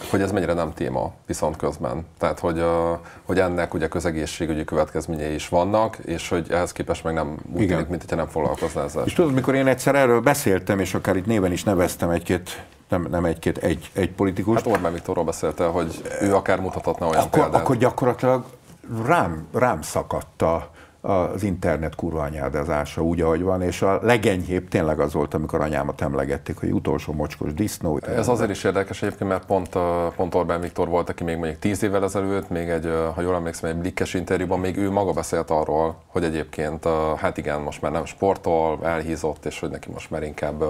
hogy ez mennyire nem téma viszont közben. Tehát, hogy ennek ugye közegészségügyi következményei is vannak, és hogy ehhez képest meg nem úgy tűnik, mint hogyha nem foglalkozna ezzel. És tudod, mikor én egyszer erről beszéltem, és akár itt néven is neveztem egy politikus. Hát Orbán Viktorról beszéltél, hogy ő akár mutathatna olyan példát. Akkor gyakorlatilag rám szakadt az internet kurva anyádázása úgy, ahogy van, és a legenyhébb tényleg az volt, amikor anyámat emlegették, hogy utolsó mocskos disznó. Ez azért is érdekes egyébként, mert pont Orbán Viktor volt, aki még mondjuk 10 évvel ezelőtt, még ha jól emlékszem, egy Blikkes interjúban még ő maga beszélt arról, hogy egyébként hát igen, most már nem sportol, elhízott, és hogy neki most már inkább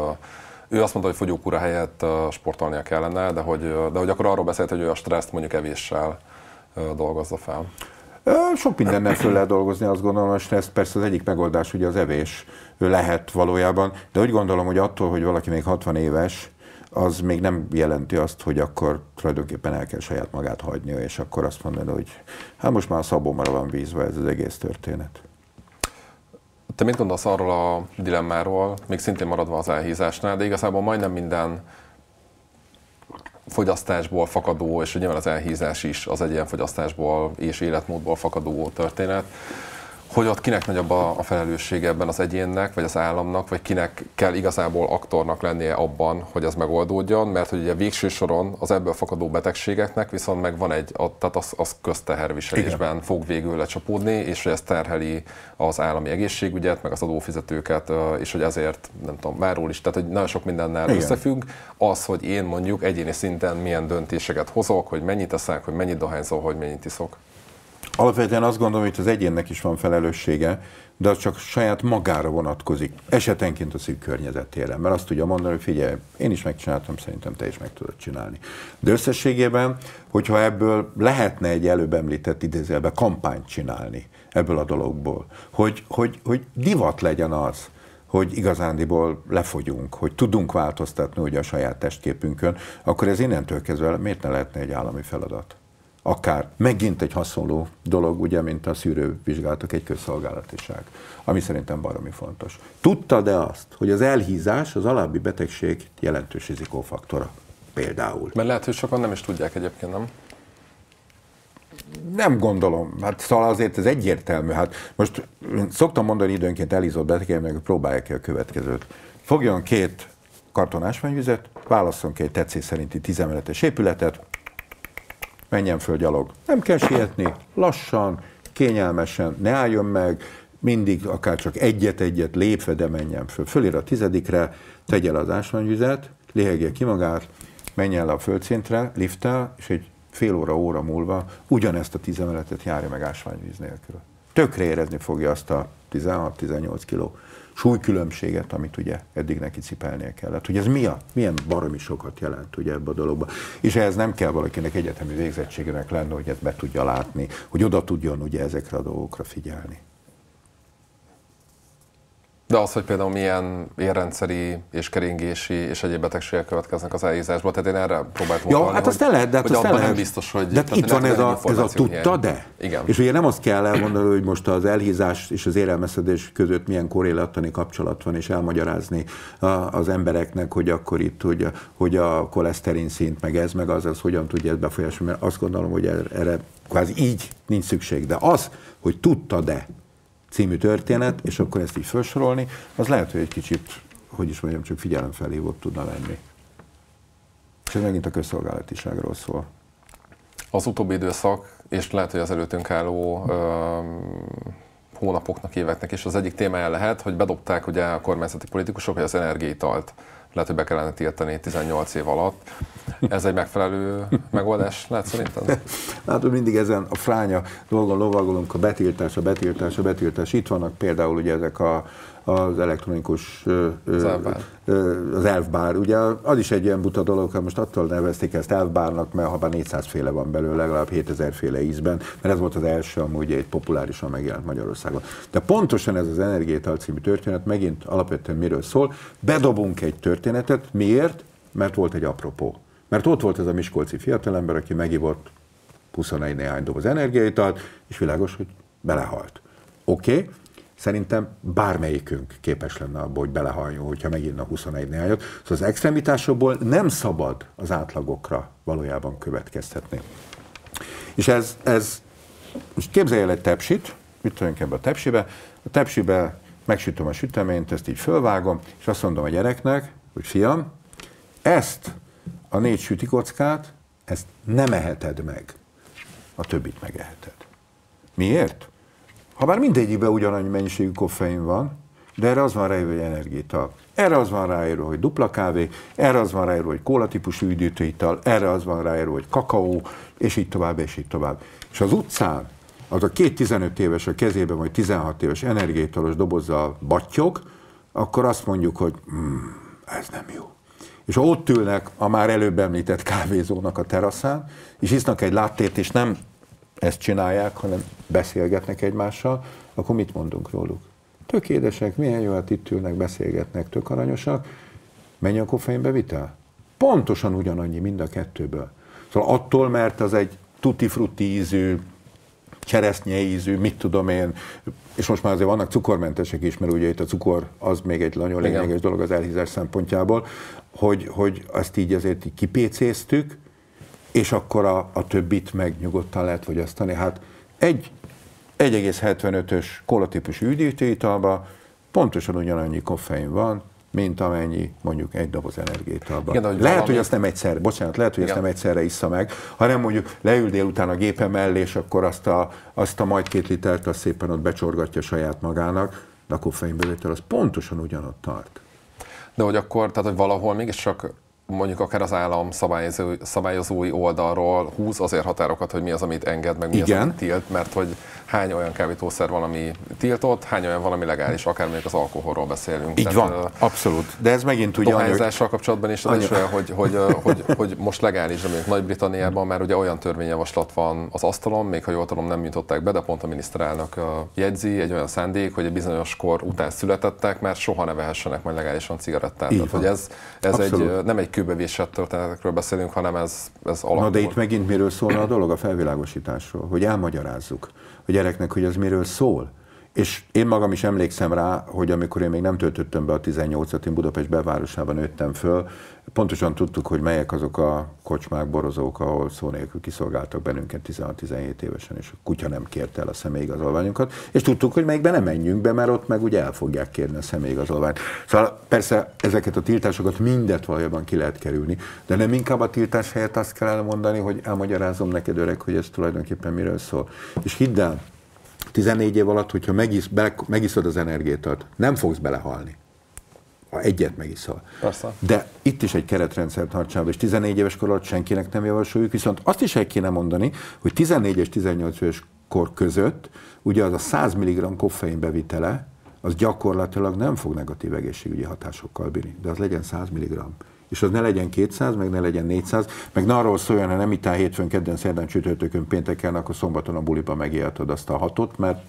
ő azt mondta, hogy fogyókúra helyett sportolnia kellene, de hogy akkor arról beszélt, hogy ő a stresszt mondjuk evéssel dolgozza fel. Sok mindennel föl lehet dolgozni, azt gondolom, a stressz persze az egyik megoldás, ugye az evés lehet valójában, de úgy gondolom, hogy attól, hogy valaki még 60 éves, az még nem jelenti azt, hogy akkor tulajdonképpen el kell saját magát hagynia, és akkor azt mondani, hogy hát most már a szabómra van vízva ez az egész történet. Te mit gondolsz arról a dilemmáról, még szintén maradva az elhízásnál, de igazából majdnem minden fogyasztásból fakadó, és nyilván az elhízás is az egy ilyen fogyasztásból és életmódból fakadó történet, hogy ott kinek nagyobb a felelőssége ebben, az egyénnek, vagy az államnak, vagy kinek kell igazából aktornak lennie abban, hogy ez megoldódjon, mert hogy ugye végső soron az ebből fakadó betegségeknek viszont meg van tehát az közteherviselésben igen, fog végül lecsapódni, és hogy ez terheli az állami egészségügyet, meg az adófizetőket, és hogy ezért, nem tudom, máról is, tehát hogy nagyon sok mindennel igen, összefügg az, hogy én mondjuk egyéni szinten milyen döntéseket hozok, hogy mennyit eszek, hogy mennyit dohányzol, hogy mennyit iszok. Alapvetően azt gondolom, hogy az egyénnek is van felelőssége, de az csak saját magára vonatkozik, esetenként a szűk környezetére. Mert azt tudja mondani, hogy figyelj, én is megcsináltam, szerintem te is meg tudod csinálni. De összességében, hogyha ebből lehetne egy előbb említett idézőjelben kampányt csinálni ebből a dologból, hogy divat legyen az, hogy igazándiból lefogyunk, hogy tudunk változtatni ugye a saját testképünkön, akkor ez innentől kezdve miért ne lehetne egy állami feladat? Akár megint egy hasonló dolog, ugye, mint a szűrővizsgálatok, egy közszolgálatiság, ami szerintem baromi fontos. Tudtad-e azt, hogy az elhízás az alábbi betegség jelentős rizikófaktora például? Mert lehet, hogy sokan nem is tudják egyébként, nem? Nem gondolom. Hát szóval azért ez egyértelmű. Hát most szoktam mondani időnként elhízott betegeknek, hogy próbálják ki a következőt. Fogjon 2 karton ásványvizet, válasszon ki egy tetszés szerinti 10 emeletes épületet, menjen föl gyalog. Nem kell sietni, lassan, kényelmesen, ne álljon meg, mindig akár csak egyet-egyet lépve, de menjen föl. Fölér a 10-re, tegye le az ásványvizet, léhegje ki magát, menjen le a földszintre, lifttel, és egy fél óra, óra múlva ugyanezt a 10 emeletet járja meg ásványvíz nélkül. Tökre érezni fogja azt a 16-18 kiló súlykülönbséget, amit ugye eddig neki cipelnie kellett. Hogy ez mi a? Milyen baromi sokat jelent ugye ebbe a dologba. És ehhez nem kell valakinek egyetemi végzettségének lenni, hogy ezt be tudja látni, hogy oda tudjon ugye ezekre a dolgokra figyelni. De az, hogy például milyen érrendszeri és keringési és egyéb betegségek következnek az elhízásból, tehát én erre próbáltam utalni, hát azt lehet, de azt nem biztos, hogy... De itt van ez a tudta, de? Igen. És ugye nem azt kell elmondani, hogy most az elhízás és az érelmeskedés között milyen korrélattani kapcsolat van, és elmagyarázni az embereknek, hogy akkor itt, hogy a koleszterin szint, meg ez, meg az, hogyan tudja ezt befolyásolni, mert azt gondolom, hogy erre kvázi így nincs szükség. De az, hogy tudta, de című történet, és akkor ezt így felsorolni, az lehet, hogy egy kicsit, hogy is mondjam, csak figyelemfelhívóbb tudna lenni. És ez megint a közszolgálatiságról szól. Az utóbbi időszak, és lehet, hogy az előttünk álló hónapoknak, éveknek is az egyik témája lehet, hogy bedobták ugye a kormányzati politikusok, hogy az energiaitalt lehet, hogy be kellene tiltani 18 év alatt. Ez egy megfelelő megoldás, lehet szerintem? Látod, mindig ezen a fránya dolgon lovagolunk, a betiltás, a betiltás, a betiltás. Itt vannak például ugye ezek az elektronikus... Az elfbár. Ugye az is egy olyan buta dolog, hogy most attól nevezték ezt elfbárnak, mert ha bár 400 féle van belőle, legalább 7000 féle ízben, mert ez volt az első, amúgy egy populárisan megjelent Magyarországon. De pontosan ez az energiaital című történet megint alapvetően miről szól. Bedobunk egy történetet. Miért? Mert volt egy apropó. Mert ott volt ez a miskolci fiatalember, aki megivott 21 néhány doboz energiaitalt, és világos, hogy belehalt. Oké? Szerintem bármelyikünk képes lenne abból, hogy belehaljon, hogyha meginna 21 néhányat. Szóval az extremitásokból nem szabad az átlagokra valójában következtetni. És most képzelj el egy tepsit, mit tudjunk ebbe a tepsibe. A tepsibe megsütöm a süteményt, ezt így fölvágom, és azt mondom a gyereknek, hogy fiam, ezt a 4 sütikockát, ezt nem eheted meg. A többit megeheted. Miért? Habár mindegyikben ugyanannyi mennyiségű koffein van, de erre az van ráírva, hogy energiaital. Erre az van ráírva, hogy dupla kávé, erre az van ráírva, hogy kóla típusú üdítőital, erre az van ráírva, hogy kakaó, és így tovább, és így tovább. És az utcán az a két 15 éves a kezében, vagy 16 éves energiaitalos dobozzal battyog, akkor azt mondjuk, hogy ez nem jó. És ott ülnek a már előbb említett kávézónak a teraszán, és isznak egy láttét, és nem ezt csinálják, hanem beszélgetnek egymással, akkor mit mondunk róluk? Tök édesek, milyen jó, hát itt ülnek, beszélgetnek, tök aranyosak. Mennyi a koffeinbevitel? Pontosan ugyanannyi mind a kettőből. Szóval attól, mert az egy tutti-frutti ízű, cseresznye ízű, mit tudom én, és most már azért vannak cukormentesek is, mert ugye itt a cukor az még egy nagyon lényeges dolog az elhízás szempontjából, hogy azt így azért így kipécéztük, és akkor a többit meg nyugodtan lehet fogyasztani. Hát egy 1,75-ös kólatípusú üdítőitalban pontosan ugyanannyi koffein van, mint amennyi mondjuk egy doboz energiaitalban. Lehet, hogy azt nem egyszerre, ezt nem egyszerre issza meg, hanem mondjuk leül délután a gépe mellé, és akkor azt a majd 2 litert azt szépen ott becsorgatja saját magának, de a koffeinbevétel az pontosan ugyanott tart. De hogy akkor, tehát hogy valahol mégiscsak mondjuk akár az állam szabályozói oldalról húz azért határokat, hogy mi az, amit enged, meg mi az, amit tilt, mert hogy hány olyan kábítószer van, ami tiltott, hány olyan van, ami legális, akár mondjuk az alkoholról beszélünk. Így van, abszolút. De ez megint ugye... Dohányzással kapcsolatban is az is olyan, hogy most legális, de mondjuk Nagy-Britanniában már ugye olyan törvényjavaslat van az asztalon, még ha jól tudom, nem jutották be, de pont a miniszterelnök jegyzi, egy olyan szándék, hogy egy bizonyos kor után születettek, már soha ne vehessenek majd legálisan cigarettát. Tehát, hogy ez egy, nem egy kőbevésett történetekről beszélünk, hanem ez alapból. Na de itt megint miről szólna a dolog, a felvilágosításról, hogy elmagyarázzuk a gyereknek, hogy ez miről szól. És én magam is emlékszem rá, hogy amikor én még nem töltöttem be a 18-at, én Budapest belvárosában nőttem föl, pontosan tudtuk, hogy melyek azok a kocsmák, borozók, ahol szó nélkül kiszolgáltak bennünket 16-17 évesen, és a kutya nem kérte el a személyigazolványunkat, és tudtuk, hogy melyikben nem menjünk be, mert ott meg ugye el fogják kérni a személyigazolványt. Szóval persze ezeket a tiltásokat mindet valójában ki lehet kerülni, de nem inkább a tiltás helyett azt kell elmondani, hogy elmagyarázom neked, öreg, hogy ez tulajdonképpen miről szól. És hidd el, 14 év alatt, hogyha megiszod az energiát, nem fogsz belehalni. egyet megiszol. Persze. De itt is egy keretrendszer tartsába, és 14 éves kor alatt senkinek nem javasoljuk, viszont azt is el kéne mondani, hogy 14 és 18 éves kor között ugye az a 100 mg koffein bevitele, az gyakorlatilag nem fog negatív egészségügyi hatásokkal bírni, de az legyen 100 mg. És az ne legyen 200, meg ne legyen 400, meg ne arról szóljon, ha nem itt áll hétfőn, kedden, szerdán, csütörtökön, pénteken, akkor szombaton a buliba megijedted azt a hatot, mert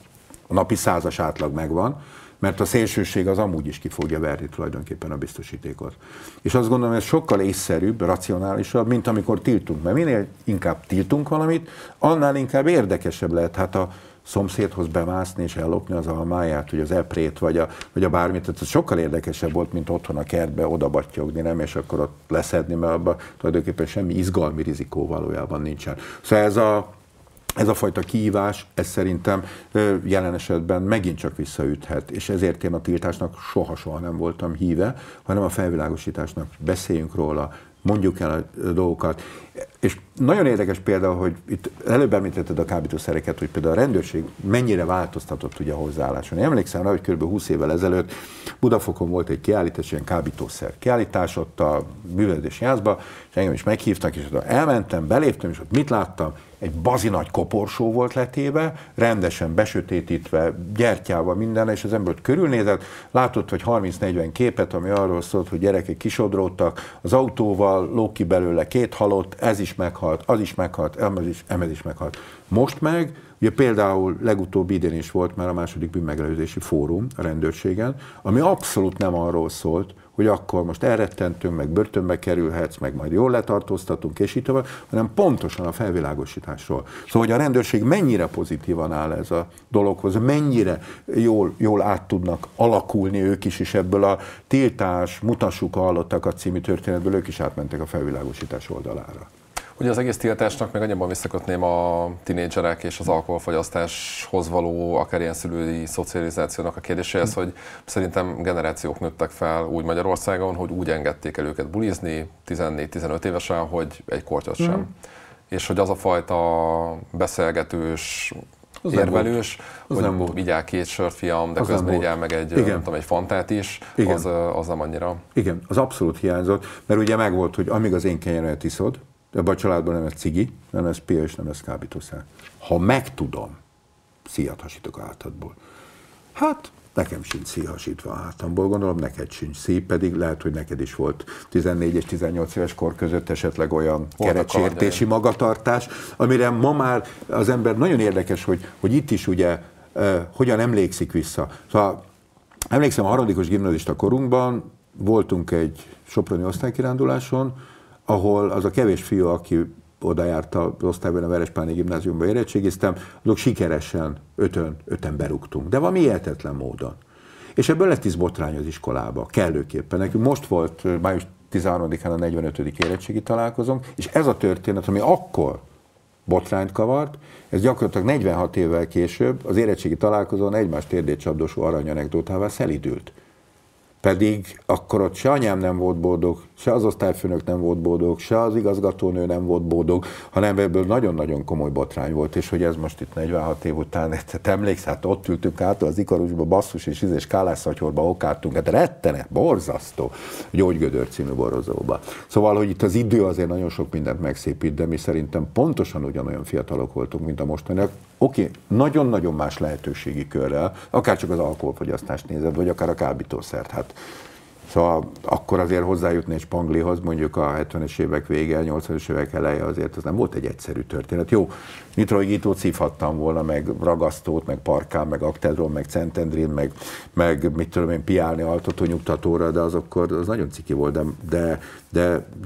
a napi 100-as átlag megvan, mert a szélsőség az amúgy is ki fogja verni tulajdonképpen a biztosítékot. És azt gondolom, ez sokkal észszerűbb, racionálisabb, mint amikor tiltunk, mert minél inkább tiltunk valamit, annál inkább érdekesebb lehet. Hát a szomszédhoz bemászni és ellopni az almáját, hogy az eprét, vagy a bármit, tehát ez sokkal érdekesebb volt, mint otthon a kertbe odabattyogni, nem, és akkor ott leszedni, mert abban tulajdonképpen semmi izgalmi rizikó valójában nincsen. Szóval ez a fajta kihívás, ez szerintem jelen esetben megint csak visszaüthet, és ezért én a tiltásnak soha nem voltam híve, hanem a felvilágosításnak. Beszéljünk róla, mondjuk el a dolgokat. És nagyon érdekes példa, hogy itt előbb említetted a kábítószereket, hogy például a rendőrség mennyire változtatott ugye a hozzáálláson. Én emlékszem rá, hogy kb. 20 évvel ezelőtt Budafokon volt egy kiállítás, ilyen kábítószer kiállítás ott a művelődési házba, és engem is meghívtak, és ott elmentem, beléptem, és ott mit láttam? Egy bazi nagy koporsó volt letéve, rendesen besötétítve, gyertyával minden, és az ember ott körülnézett, látott, hogy 30-40 képet, ami arról szólt, hogy gyerekek kisodródtak, az autóval lóg ki belőle 2 halott, ez is meghalt, az is meghalt, ez is meghalt. Most meg, ugye például legutóbb idén is volt már a második bűnmegelőzési fórum a rendőrségen, ami abszolút nem arról szólt, hogy akkor most elrettentünk, meg börtönbe kerülhetsz, meg majd jól letartóztatunk, és így tovább, hanem pontosan a felvilágosításról. Szóval, hogy a rendőrség mennyire pozitívan áll ez a dologhoz, mennyire jól át tudnak alakulni ők is, és ebből a tiltás, mutassuk hallottakat című történetből ők is átmentek a felvilágosítás oldalára. Ugye az egész tiltásnak még annyiban visszakötném a tinédzserek és az alkoholfogyasztáshoz való, akár ilyen szülői szocializációnak a kérdéséhez, hogy szerintem generációk nőttek fel úgy Magyarországon, hogy úgy engedték el őket bulizni 14-15 évesen, hogy egy kortyot sem. És hogy az a fajta beszélgetős, az érvelős, nem volt. Hogy vigyál 2 sört, fiam, de az közben vigyál meg egy, nem tudom, egy fantát is, az nem annyira. Igen, az abszolút hiányzott, mert ugye megvolt, hogy amíg az én kenyeret iszod, ebben a családban nem lesz cigi, nem lesz pia és nem lesz kábítószer. Ha megtudom, szíjat hasítok a hátadból. Hát nekem sincs szíj hasítva a hátamból, gondolom neked sincs szíj, pedig lehet, hogy neked is volt 14 és 18 éves kor között esetleg olyan kerecsértési magatartás, amire ma már az ember nagyon érdekes, hogy itt is ugye hogyan emlékszik vissza. Szóval emlékszem a harmadikos gimnazista korunkban, voltunk egy soproni osztálykiránduláson, ahol az a kevés fiú, aki oda járt az osztályban, a Verespáni gimnáziumban érettségiztem, azok sikeresen öten berúgtunk. De valami hihetetlen módon. És ebből lett 10 botrány az iskolába, kellőképpen. Nekünk most volt május 13-án a 45. érettségi találkozónk, és ez a történet, ami akkor botrányt kavart, ez gyakorlatilag 46 évvel később az érettségi találkozón egymást térdét csapdosó aranyanekdótává szelidült. Pedig akkor ott se anyám nem volt boldog, se az osztályfőnök nem volt boldog, se az igazgatónő nem volt boldog, hanem ebből nagyon-nagyon komoly botrány volt, és hogy ez most itt 46 év után, te emlékszel, hát ott ültünk át az Ikarusba, basszus és kálásszatyorba okáltunk, hát rettenet, borzasztó, Gyógygödör című borozóba. Szóval, hogy itt az idő azért nagyon sok mindent megszépít, de mi szerintem pontosan ugyanolyan fiatalok voltunk, mint a mostaniak. Oké, nagyon-nagyon más lehetőségi körrel, akár csak az alkoholfogyasztást nézed, vagy akár a kábítószert. Hát, szóval akkor azért hozzájutni egy spanglihoz, mondjuk a 70-es évek vége, 80-es évek eleje azért, az nem volt egy egyszerű történet. Jó, nitroigítót szívhattam volna, meg ragasztót, meg parkán, meg aktedron, meg centendrin, meg mit tudom én, piálni altató nyugtatóra, de az akkor az nagyon ciki volt, de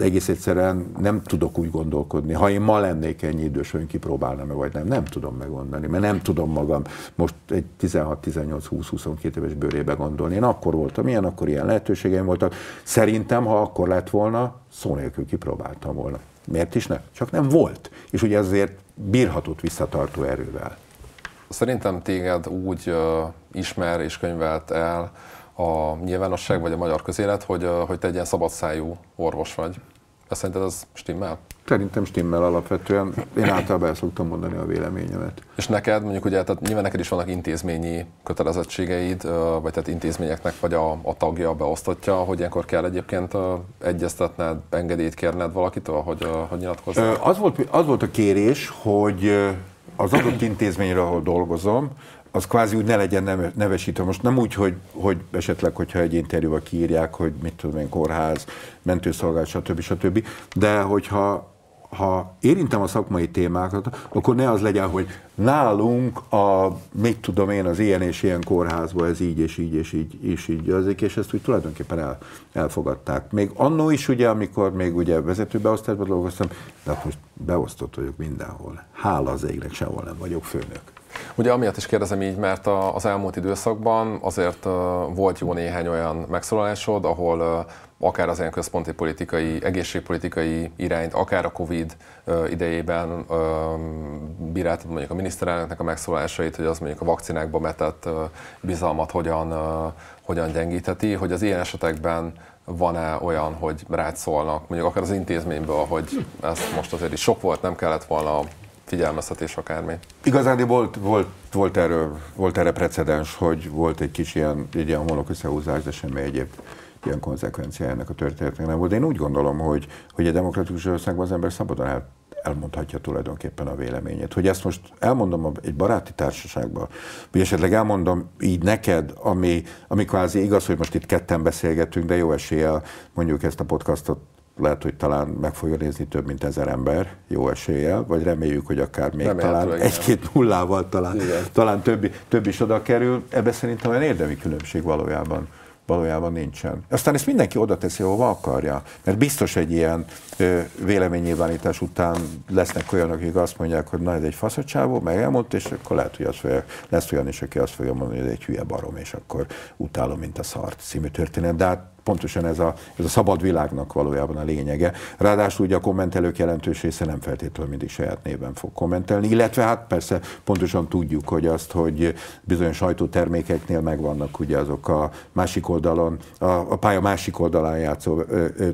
egész egyszerűen nem tudok úgy gondolkodni. Ha én ma lennék ennyi idős, hogy kipróbálnám-e vagy nem, nem tudom megmondani, mert nem tudom magam most egy 16-18-20-22 éves bőrébe gondolni. Én akkor voltam ilyen, akkor ilyen lehetőségeim voltak. Szerintem, ha akkor lett volna, szó nélkül kipróbáltam volna. Miért is nem? Csak nem volt. És ugye ezért bírhatott visszatartó erővel. Szerintem téged úgy ismer és könyvelt el a nyilvánosság vagy a magyar közélet, hogy te egy ilyen szabadszájú orvos vagy. Szerinted ez stimmel? Szerintem stimmel alapvetően. Én általában el szoktam mondani a véleményemet. És neked, mondjuk ugye, tehát nyilván neked is vannak intézményi kötelezettségeid, vagy tehát intézményeknek vagy a tagja, a beosztottja, hogy ilyenkor kell egyébként egyeztetned, engedélyt kérned valakitől, hogy nyilatkozzál? Az volt a kérés, hogy az adott intézményre, ahol dolgozom, az kvázi úgy ne legyen nevesítve. Most nem úgy, hogy esetleg, hogyha egy interjúval kiírják, hogy mit tudom én, kórház, mentőszolgálat, stb. De hogyha érintem a szakmai témákat, akkor ne az legyen, hogy nálunk a, mit tudom én, az ilyen és ilyen kórházban ez így és így és így és így azért, és ezt úgy tulajdonképpen elfogadták. Még annó is ugye, amikor még ugye vezetőbeosztásban dolgoztam, de most beosztott vagyok mindenhol. Hála az égnek, sehol nem vagyok főnök. Ugye amiatt is kérdezem így, mert az elmúlt időszakban azért volt jó néhány olyan megszólalásod, ahol akár az ilyen központi politikai, egészségpolitikai irányt, akár a Covid idejében bíráltad mondjuk a miniszterelnöknek a megszólásait, hogy az mondjuk a vakcinákba vetett bizalmat hogyan gyengítheti, hogy az ilyen esetekben van-e olyan, hogy rád szólnak, mondjuk akár az intézményből, hogy ez most azért is sok volt, nem kellett volna figyelmeztetés akármi. Igazán volt erre precedens, hogy volt egy kis ilyen homlok összehúzás, de semmi egyéb ilyen konzekvencia ennek a történetnek nem volt. Én úgy gondolom, hogy a demokratikus országban az ember szabadon elmondhatja tulajdonképpen a véleményét. Hogy ezt most elmondom egy baráti társaságban, vagy esetleg elmondom így neked, ami kvázi igaz, hogy most itt ketten beszélgetünk, de jó eséllyel mondjuk ezt a podcastot lehet, hogy talán meg fogja nézni több mint 1000 ember, jó eséllyel, vagy reméljük, hogy akár még talán egy-két nullával talán több is oda kerül. Ebben szerintem olyan érdemi különbség valójában nincsen. Aztán ezt mindenki oda teszi, hova akarja, mert biztos egy ilyen véleménynyilvánítás után lesznek olyanok, akik azt mondják, hogy na, ez egy faszacsávó, meg elmondta, és akkor lehet, hogy lesz olyan is, aki azt fogja mondani, hogy ez egy hülye barom, és akkor utálom, mint a szart című történet. De hát pontosan ez a szabad világnak valójában a lényege. Ráadásul ugye a kommentelők jelentős része nem feltétlenül mindig saját néven fog kommentelni, illetve hát persze pontosan tudjuk, hogy bizonyos sajtótermékeknél megvannak ugye azok a másik oldalon, a pálya másik oldalán játszó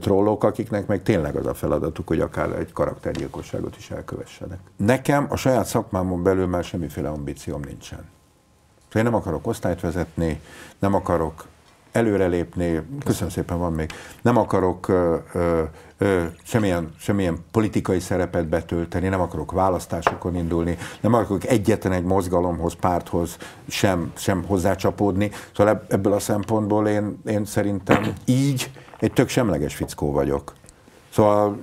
trollok, akiknek meg tényleg az a feladatuk, hogy akár egy karaktergyilkosságot is elkövessenek. Nekem a saját szakmámon belül már semmiféle ambícióm nincsen. Én nem akarok osztályt vezetni, nem akarok előrelépni, köszönöm szépen, van még, nem akarok semmilyen politikai szerepet betölteni, nem akarok választásokon indulni, nem akarok egyetlen egy mozgalomhoz, párthoz sem hozzácsapódni. Szóval ebből a szempontból én szerintem így egy tök semleges fickó vagyok. Szóval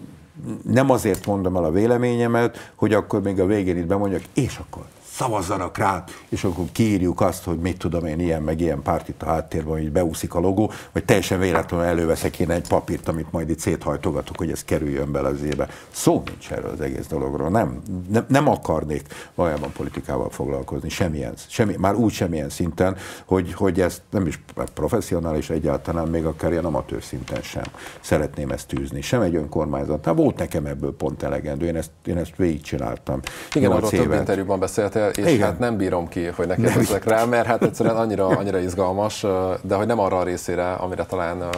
nem azért mondom el a véleményemet, hogy akkor még a végén itt bemondjak, és akkor szavazzanak rá, és akkor kiírjuk azt, hogy mit tudom én, ilyen meg ilyen párt itt a háttérben, hogy beúszik a logó, vagy teljesen véletlenül előveszek én egy papírt, amit majd itt széthajtogatok, hogy ez kerüljön bele az ébe. Szó nincs erről az egész dologról. Nem akarnék valójában politikával foglalkozni, már úgy semmilyen szinten, hogy ezt nem is professzionális egyáltalán, még akár ilyen amatőr szinten sem szeretném ezt tűzni. Sem egy önkormányzat. Hát volt nekem ebből pont elegendő, én ezt végigcsináltam. Igen, arról több interjúban beszéltél, és igen. Hát nem bírom ki, hogy ne kérdezzek rá, mert hát egyszerűen annyira izgalmas, de hogy nem arra a részére, amire talán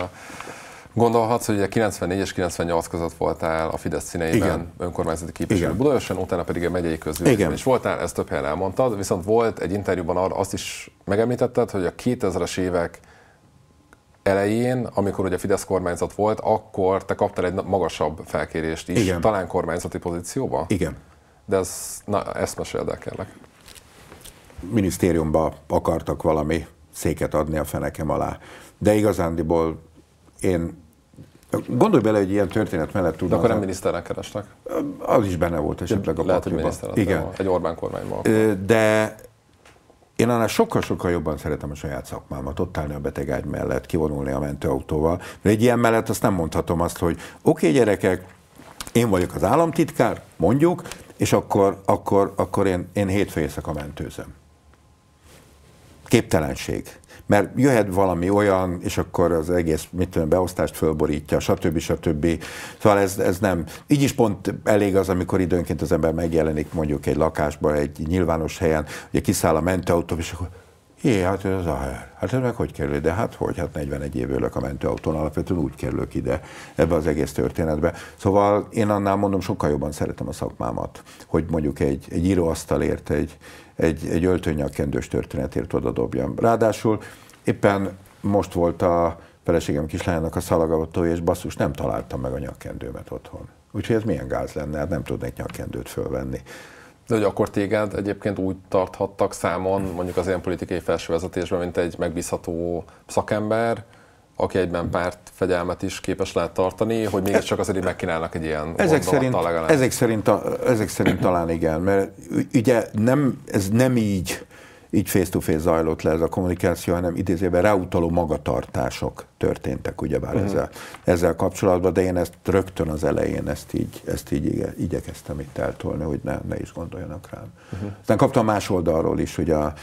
gondolhatsz, hogy ugye 94 és 98 között voltál a Fidesz színeiben, igen, önkormányzati képviselő Budaörsön, utána pedig a megyei közgyűlésben is voltál, ezt több helyen elmondtad, viszont volt egy interjúban arra, azt is megemlítetted, hogy a 2000-es évek elején, amikor ugye a Fidesz kormányzat volt, akkor te kaptál egy magasabb felkérést is, igen, talán kormányzati pozícióba? Igen. De ezt meséld el, kérlek. Minisztériumban akartak valami széket adni a fenekem alá. De igazándiból én... Gondolj bele, hogy ilyen történet mellett tudnám... De akkor nem miniszternek kerestek? Az is benne volt esetleg a pakliban. Igen, egy Orbán kormányban. De én annál sokkal-sokkal jobban szeretem a saját szakmámat, ott állni a betegágy mellett, kivonulni a mentőautóval. De egy ilyen mellett azt nem mondhatom azt, hogy oké, gyerekek, én vagyok az államtitkár, mondjuk, és akkor én hétfő éjszaka mentőzöm. Képtelenség. Mert jöhet valami olyan, és akkor az egész, mit tudom, beosztást fölborítja, stb. Szóval ez nem. Így is pont elég az, amikor időnként az ember megjelenik mondjuk egy lakásban, egy nyilvános helyen, ugye kiszáll a mentőautó, és akkor Jé, hát ez a hár. Hát ez meg hogy kerül? De hát hogy? Hát 41 év ülök a mentőautón, alapvetően úgy kerülök ide, ebbe az egész történetbe. Szóval én annál mondom, sokkal jobban szeretem a szakmámat, hogy mondjuk egy íróasztalért, egy öltönyakkendős történetért oda dobjam. Ráadásul éppen most volt a feleségem kislányának a szalagavatója, és basszus, nem találtam meg a nyakkendőmet otthon. Úgyhogy ez milyen gáz lenne, hát nem tudnék nyakkendőt fölvenni. De hogy akkor téged egyébként úgy tarthattak számon, mondjuk az ilyen politikai felsővezetésben, mint egy megbízható szakember, aki egyben pártfegyelmet is képes lehet tartani, hogy mégiscsak azért megkínálnak egy ilyen gondolattal legalább. Ezek szerint talán igen, mert ugye nem, ez nem így face-to-face zajlott le ez a kommunikáció, hanem idézőben ráutaló magatartások történtek ugyebár ezzel kapcsolatban, de én ezt rögtön az elején ezt így igyekeztem itt eltolni, hogy ne is gondoljanak rám. Aztán kaptam más oldalról is, hogy a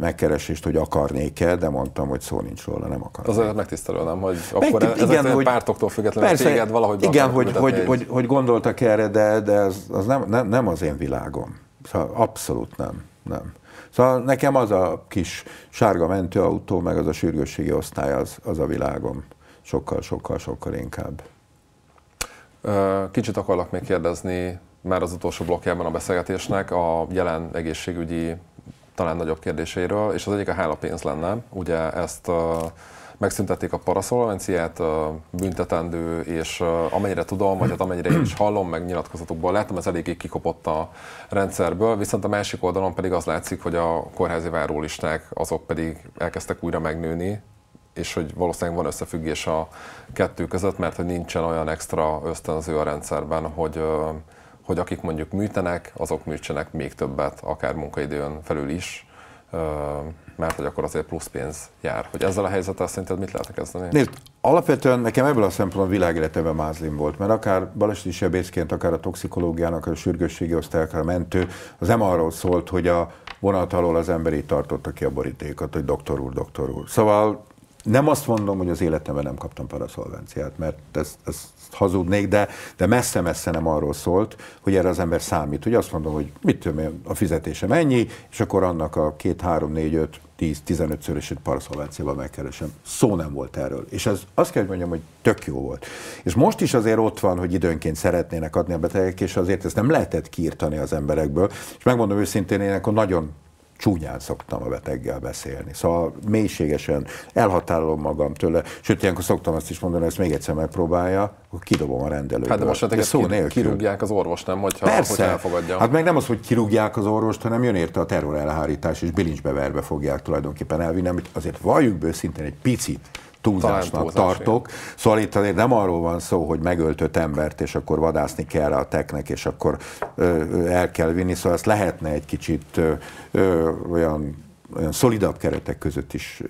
megkeresést, hogy akarnék-e, de mondtam, hogy szó nincs róla, nem akarok. Azért megtisztelő, nem? Hogy akkor ezek pártoktól függetlenül persze, téged valahogy igen, hogy gondoltak erre, de az nem az én világom. Szóval abszolút nem. Szóval nekem az a kis sárga mentőautó, meg az a sürgősségi osztály az a világom. Sokkal, sokkal, sokkal inkább. Kicsit akarlak még kérdezni, már az utolsó blokkjában a beszélgetésnek a jelen egészségügyi talán nagyobb kérdéséről, és az egyik a hálapénz lenne. Ugye ezt megszüntették a paraszolvenciát, büntetendő, és amennyire tudom, vagy hát amennyire én is hallom, meg nyilatkozatokból láttam, ez eléggé kikopott a rendszerből, viszont a másik oldalon pedig az látszik, hogy a kórházi várólisták azok pedig elkezdtek újra megnőni, és hogy valószínűleg van összefüggés a kettő között, mert hogy nincsen olyan extra ösztönző a rendszerben, hogy akik mondjuk műtenek, azok műtsenek még többet, akár munkaidőn felül is, mert hogy akkor azért plusz pénz jár. Hogy ezzel a helyzettel szerinted mit lehet kezdeni? Nézd, alapvetően nekem ebből a szempontból világéletemben mázlim volt, mert akár baleseti sebészként, akár a toxikológiának, akár a sürgősségi osztály, akár a mentő, az nem arról szólt, hogy a vonat alól az ember így tartotta ki a borítékot, hogy doktor úr, doktor úr. Szóval nem azt mondom, hogy az életemben nem kaptam paraszolvenciát, mert ezt hazudnék, de messze-messze nem arról szólt, hogy erre az ember számít. Ugye azt mondom, hogy mit tudom én, a fizetésem ennyi, és akkor annak a 2, 3, 4, 5, 10, 15-szörösét paraszolvenciával megkeresem. Szó nem volt erről. És azt kell, hogy mondjam, hogy tök jó volt. És most is azért ott van, hogy időnként szeretnének adni a betegek, és azért ezt nem lehetett kiirtani az emberekből. És megmondom őszintén, én akkor nagyon csúnyán szoktam a beteggel beszélni. Szóval mélységesen elhatárolom magam tőle. Sőt, ilyenkor szoktam azt is mondani, hogy ezt még egyszer megpróbálja, akkor kidobom a rendelőből. Hát de most teket kirúgják az orvost, nem? Persze. Hogyha elfogadja. Hát meg nem az, hogy kirúgják az orvost, hanem jön érte a terror elhárítás, és bilincsbe verbe fogják tulajdonképpen elvinni, amit azért valljuk be szintén egy picit túlzásnak tartok. Szóval itt azért nem arról van szó, hogy megöltött embert, és akkor vadászni kell a teknek, és akkor el kell vinni. Szóval ezt lehetne egy kicsit olyan szolidabb keretek között is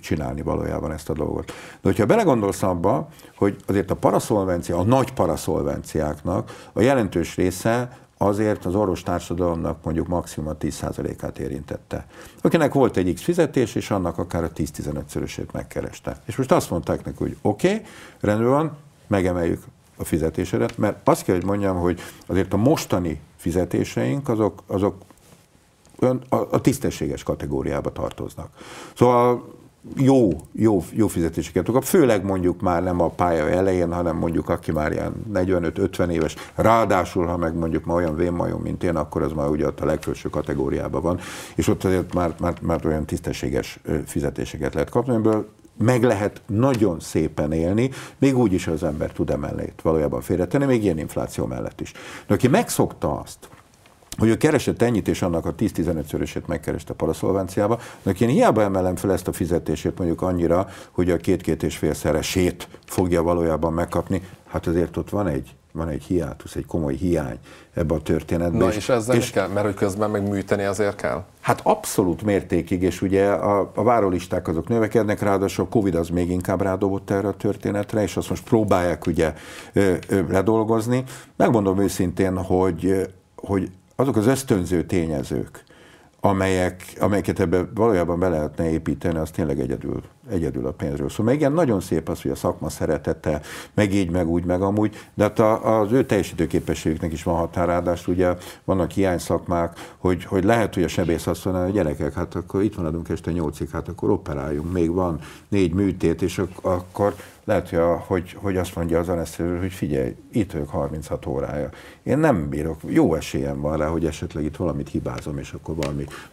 csinálni valójában ezt a dolgot. De hogyha belegondolsz abba, hogy azért a paraszolvencia, a nagy paraszolvenciáknak a jelentős része azért az orvostársadalomnak mondjuk maximum 10%-át érintette. Akinek volt egy X fizetés, és annak akár a 10-15-szörösét megkereste. És most azt mondták neki, hogy oké, rendben van, megemeljük a fizetésedet, mert azt kell, hogy mondjam, hogy azért a mostani fizetéseink azok a tisztességes kategóriába tartoznak. Szóval jó fizetéseket kap, főleg mondjuk már nem a pálya elején, hanem mondjuk aki már ilyen 45-50 éves, ráadásul, ha meg mondjuk ma olyan vénmajom, mint én, akkor az már ugye ott a legfelső kategóriában van, és ott azért már olyan tisztességes fizetéseket lehet kapni, amiből meg lehet nagyon szépen élni, még úgy is az ember tud emellett valójában félretenni, még ilyen infláció mellett is. De aki megszokta azt, hogy ő keresett ennyit, és annak a 10-15-szörösét megkereste paraszolvenciába, neki én hiába emelem fel ezt a fizetését mondjuk annyira, hogy a 2-2,5-szeresét fogja valójában megkapni, hát azért ott van egy hiátusz, egy komoly hiány ebben a történetben. Na és ezzel is kell, mert hogy közben meg műteni azért kell? Hát abszolút mértékig, és ugye a várólisták azok növekednek, ráadásul a Covid az még inkább rádobott erre a történetre, és azt most próbálják ugye ledolgozni. Megmondom őszintén, hogy azok az ösztönző tényezők, amelyeket ebbe valójában be lehetne építeni, az tényleg egyedül egyedül a pénzről szól. Meg igen, nagyon szép az, hogy a szakma szeretete, meg így, meg úgy, meg amúgy, de hát az ő teljesítőképességüknek is van határádás, ugye vannak hiány szakmák, hogy lehet, hogy a sebész azt mondaná, hogy gyerekek, hát akkor itt maradunk este 8-ig, hát akkor operáljunk, még van 4 műtét, és akkor lehet, hogy azt mondja az anesztézió, hogy figyelj, itt vagyok 36 órája. Én nem bírok, jó esélyem van rá, hogy esetleg itt valamit hibázom, és akkor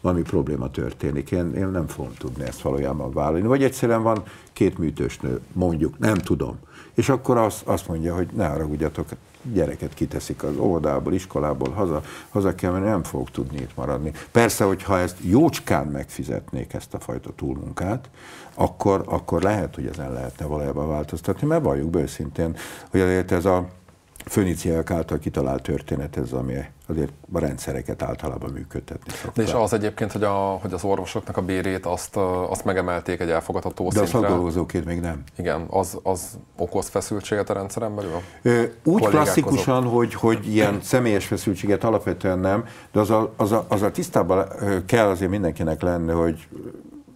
valami probléma történik. Én nem fogom tudni ezt valójában vállalni. Vagy egyszerűen van 2 műtős nő, mondjuk, nem tudom. És akkor azt mondja, hogy ne haragudjatok, gyereket kiteszik az óvodából, iskolából, haza kell menni, nem fogok tudni itt maradni. Persze, hogyha ezt jócskán megfizetnék, ezt a fajta túlmunkát, akkor lehet, hogy ezen lehetne valójában változtatni, mert valljuk be őszintén, hogy azért ez a föníciák által kitalált történet, ez ami azért a rendszereket általában működtetni szokták. És az egyébként, hogy az orvosoknak a bérét azt megemelték egy elfogadható szintre. De a szakdolgozókét még nem. Igen, az okoz feszültséget a rendszeren belül? Úgy klasszikusan, hogy ilyen személyes feszültséget alapvetően nem, de az a tisztában kell azért mindenkinek lenni, hogy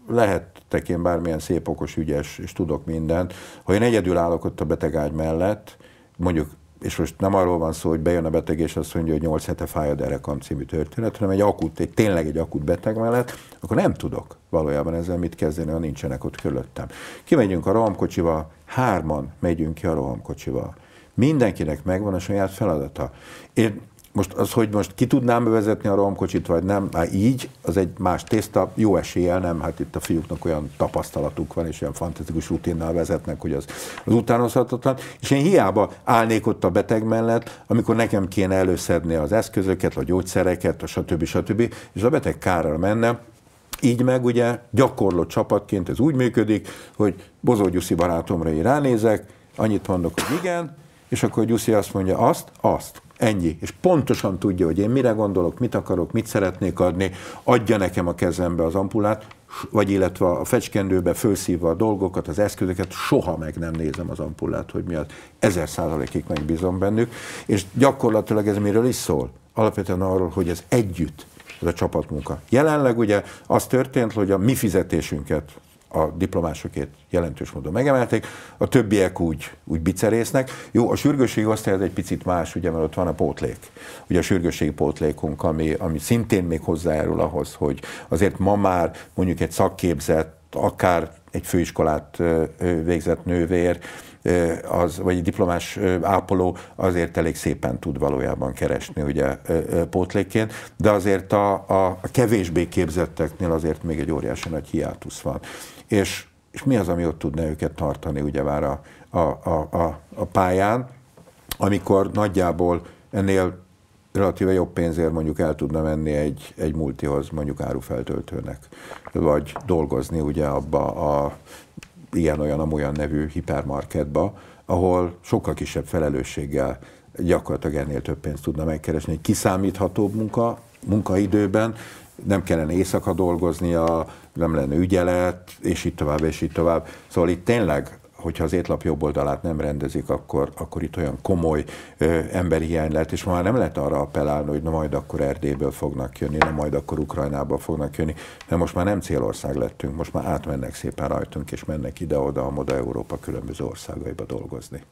lehettek én bármilyen szép, okos, ügyes, és tudok mindent. Ha én egyedül állok ott a betegágy mellett, mondjuk, és most nem arról van szó, hogy bejön a beteg és azt mondja, hogy 8 hete fáj a derekam című történet, hanem tényleg egy akut beteg mellett, akkor nem tudok valójában ezzel mit kezdeni, ha nincsenek ott körülöttem. Kimegyünk a rohamkocsival, 3-an megyünk ki a rohamkocsival. Mindenkinek megvan a saját feladata. Én most az, hogy most ki tudnám bevezetni a rohamkocsit, vagy nem, már így, az egy más tészta, jó eséllyel nem, hát itt a fiúknak olyan tapasztalatuk van, és olyan fantasztikus rutinnal vezetnek, hogy az utánozhatatlan, és én hiába állnék ott a beteg mellett, amikor nekem kéne előszedni az eszközöket, a gyógyszereket, stb. És a beteg kárral menne. Így meg ugye gyakorló csapatként ez úgy működik, hogy Bozó Gyuszi barátomra én ránézek, annyit mondok, hogy igen, és akkor Gyuszi azt mondja, azt. Ennyi. És pontosan tudja, hogy én mire gondolok, mit akarok, mit szeretnék adni, adja nekem a kezembe az ampullát, vagy illetve a fecskendőbe fölszívva a dolgokat, az eszközöket, soha meg nem nézem az ampullát, hogy mi az. 1000%-ig megbízom bennük, és gyakorlatilag ez miről is szól? Alapvetően arról, hogy ez együtt, ez a csapatmunka. Jelenleg ugye az történt, hogy a mi fizetésünket, a diplomásokét jelentős módon megemelték, a többiek úgy bicerésznek. Jó, a sürgősségi osztály ez egy picit más, ugye, mert ott van a pótlék. Ugye a sürgősségi pótlékunk, ami szintén még hozzájárul ahhoz, hogy azért ma már mondjuk egy szakképzett, akár egy főiskolát végzett nővér, vagy egy diplomás ápoló azért elég szépen tud valójában keresni ugye pótlékként, de azért a kevésbé képzetteknél azért még egy óriási nagy hiátusz van. És mi az, ami ott tudna őket tartani ugye már a pályán, amikor nagyjából ennél relatíve jobb pénzért mondjuk el tudna menni egy multihoz, mondjuk árufeltöltőnek, vagy dolgozni ugye abba a ilyen-olyan-amolyan nevű hipermarketba, ahol sokkal kisebb felelősséggel gyakorlatilag ennél több pénzt tudna megkeresni. Egy kiszámíthatóbb munkaidőben, nem kellene éjszaka dolgoznia, nem lenne ügyelet, és így tovább, és így tovább. Szóval itt tényleg, hogyha az étlap jobb oldalát nem rendezik, akkor itt olyan komoly emberhiány lehet, és már nem lehet arra appellálni, hogy na majd akkor Erdélyből fognak jönni, na majd akkor Ukrajnából fognak jönni, mert most már nem célország lettünk, most már átmennek szépen rajtunk, és mennek ide-oda, amoda Európa különböző országaiba dolgozni.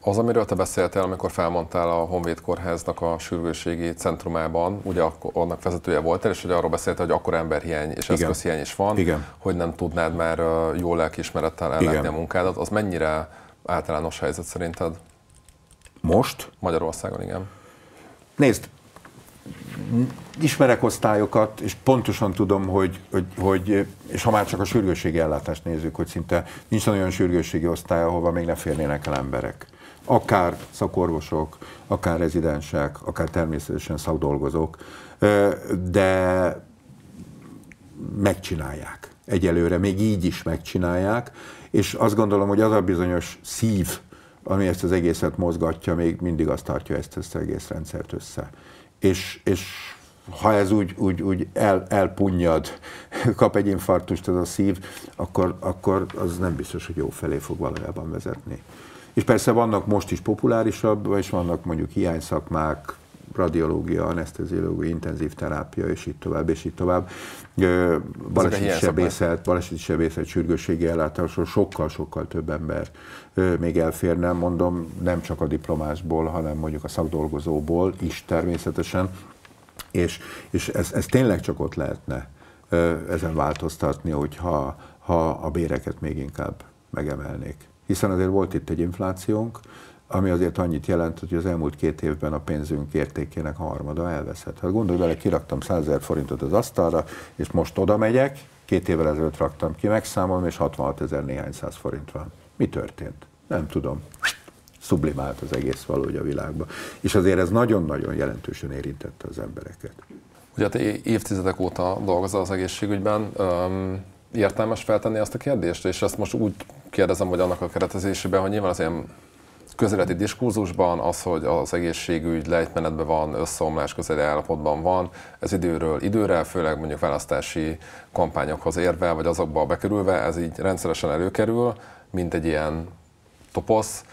Az, amiről te beszéltél, amikor felmondtál a Honvéd Kórháznak a sürgősségi centrumában, ugye annak vezetője voltál, és ugye arról beszéltél, hogy akkor emberhiány és eszközhiány is van, igen, hogy nem tudnád már jól lelkiismerettel ellátni a munkádat. Az mennyire általános helyzet szerinted? Most? Magyarországon, igen. Nézd, ismerek osztályokat, és pontosan tudom, hogy és ha már csak a sürgősségi ellátást nézzük, hogy szinte nincs olyan sürgősségi osztály, ahova még ne férnének el emberek. Akár szakorvosok, akár rezidensek, akár természetesen szakdolgozók, de megcsinálják. Egyelőre még így is megcsinálják, és azt gondolom, hogy az a bizonyos szív, ami ezt az egészet mozgatja, még mindig azt tartja ezt az egész rendszert össze. És ha ez úgy elpunnyad, kap egy infarktust ez a szív, akkor az nem biztos, hogy jó felé fog valójában vezetni. És persze vannak most is populárisabb, és vannak mondjuk hiányszakmák, radiológia, aneszteziológia, intenzív terápia, és így tovább, és így tovább. Baleseti sebészet, sürgősségi ellátásról sokkal-sokkal több ember még elférne, mondom, nem csak a diplomásból, hanem mondjuk a szakdolgozóból is természetesen, és ez tényleg csak ott lehetne ezen változtatni, hogyha a béreket még inkább megemelnék. Hiszen azért volt itt egy inflációnk, ami azért annyit jelent, hogy az elmúlt 2 évben a pénzünk értékének harmada elveszett. Hát gondolj bele, kiraktam 100 000 forintot az asztalra, és most oda megyek, 2 évvel ezelőtt raktam ki, megszámolom, és 66 000 néhány száz forint van. Mi történt? Nem tudom. Sublimált az egész valahogy a világba. És azért ez nagyon-nagyon jelentősen érintette az embereket. Ugye hát évtizedek óta dolgozol az egészségügyben. Értelmes feltenni azt a kérdést? És ezt most úgy kérdezem, hogy annak a keretezésében, hogy nyilván az ilyen közéleti diskurzusban az, hogy az egészségügy lejtmenetben van, összeomlás közeli állapotban van, ez időről időre, főleg mondjuk választási kampányokhoz érve, vagy azokba bekerülve, ez így rendszeresen előkerül, mint egy ilyen toposz.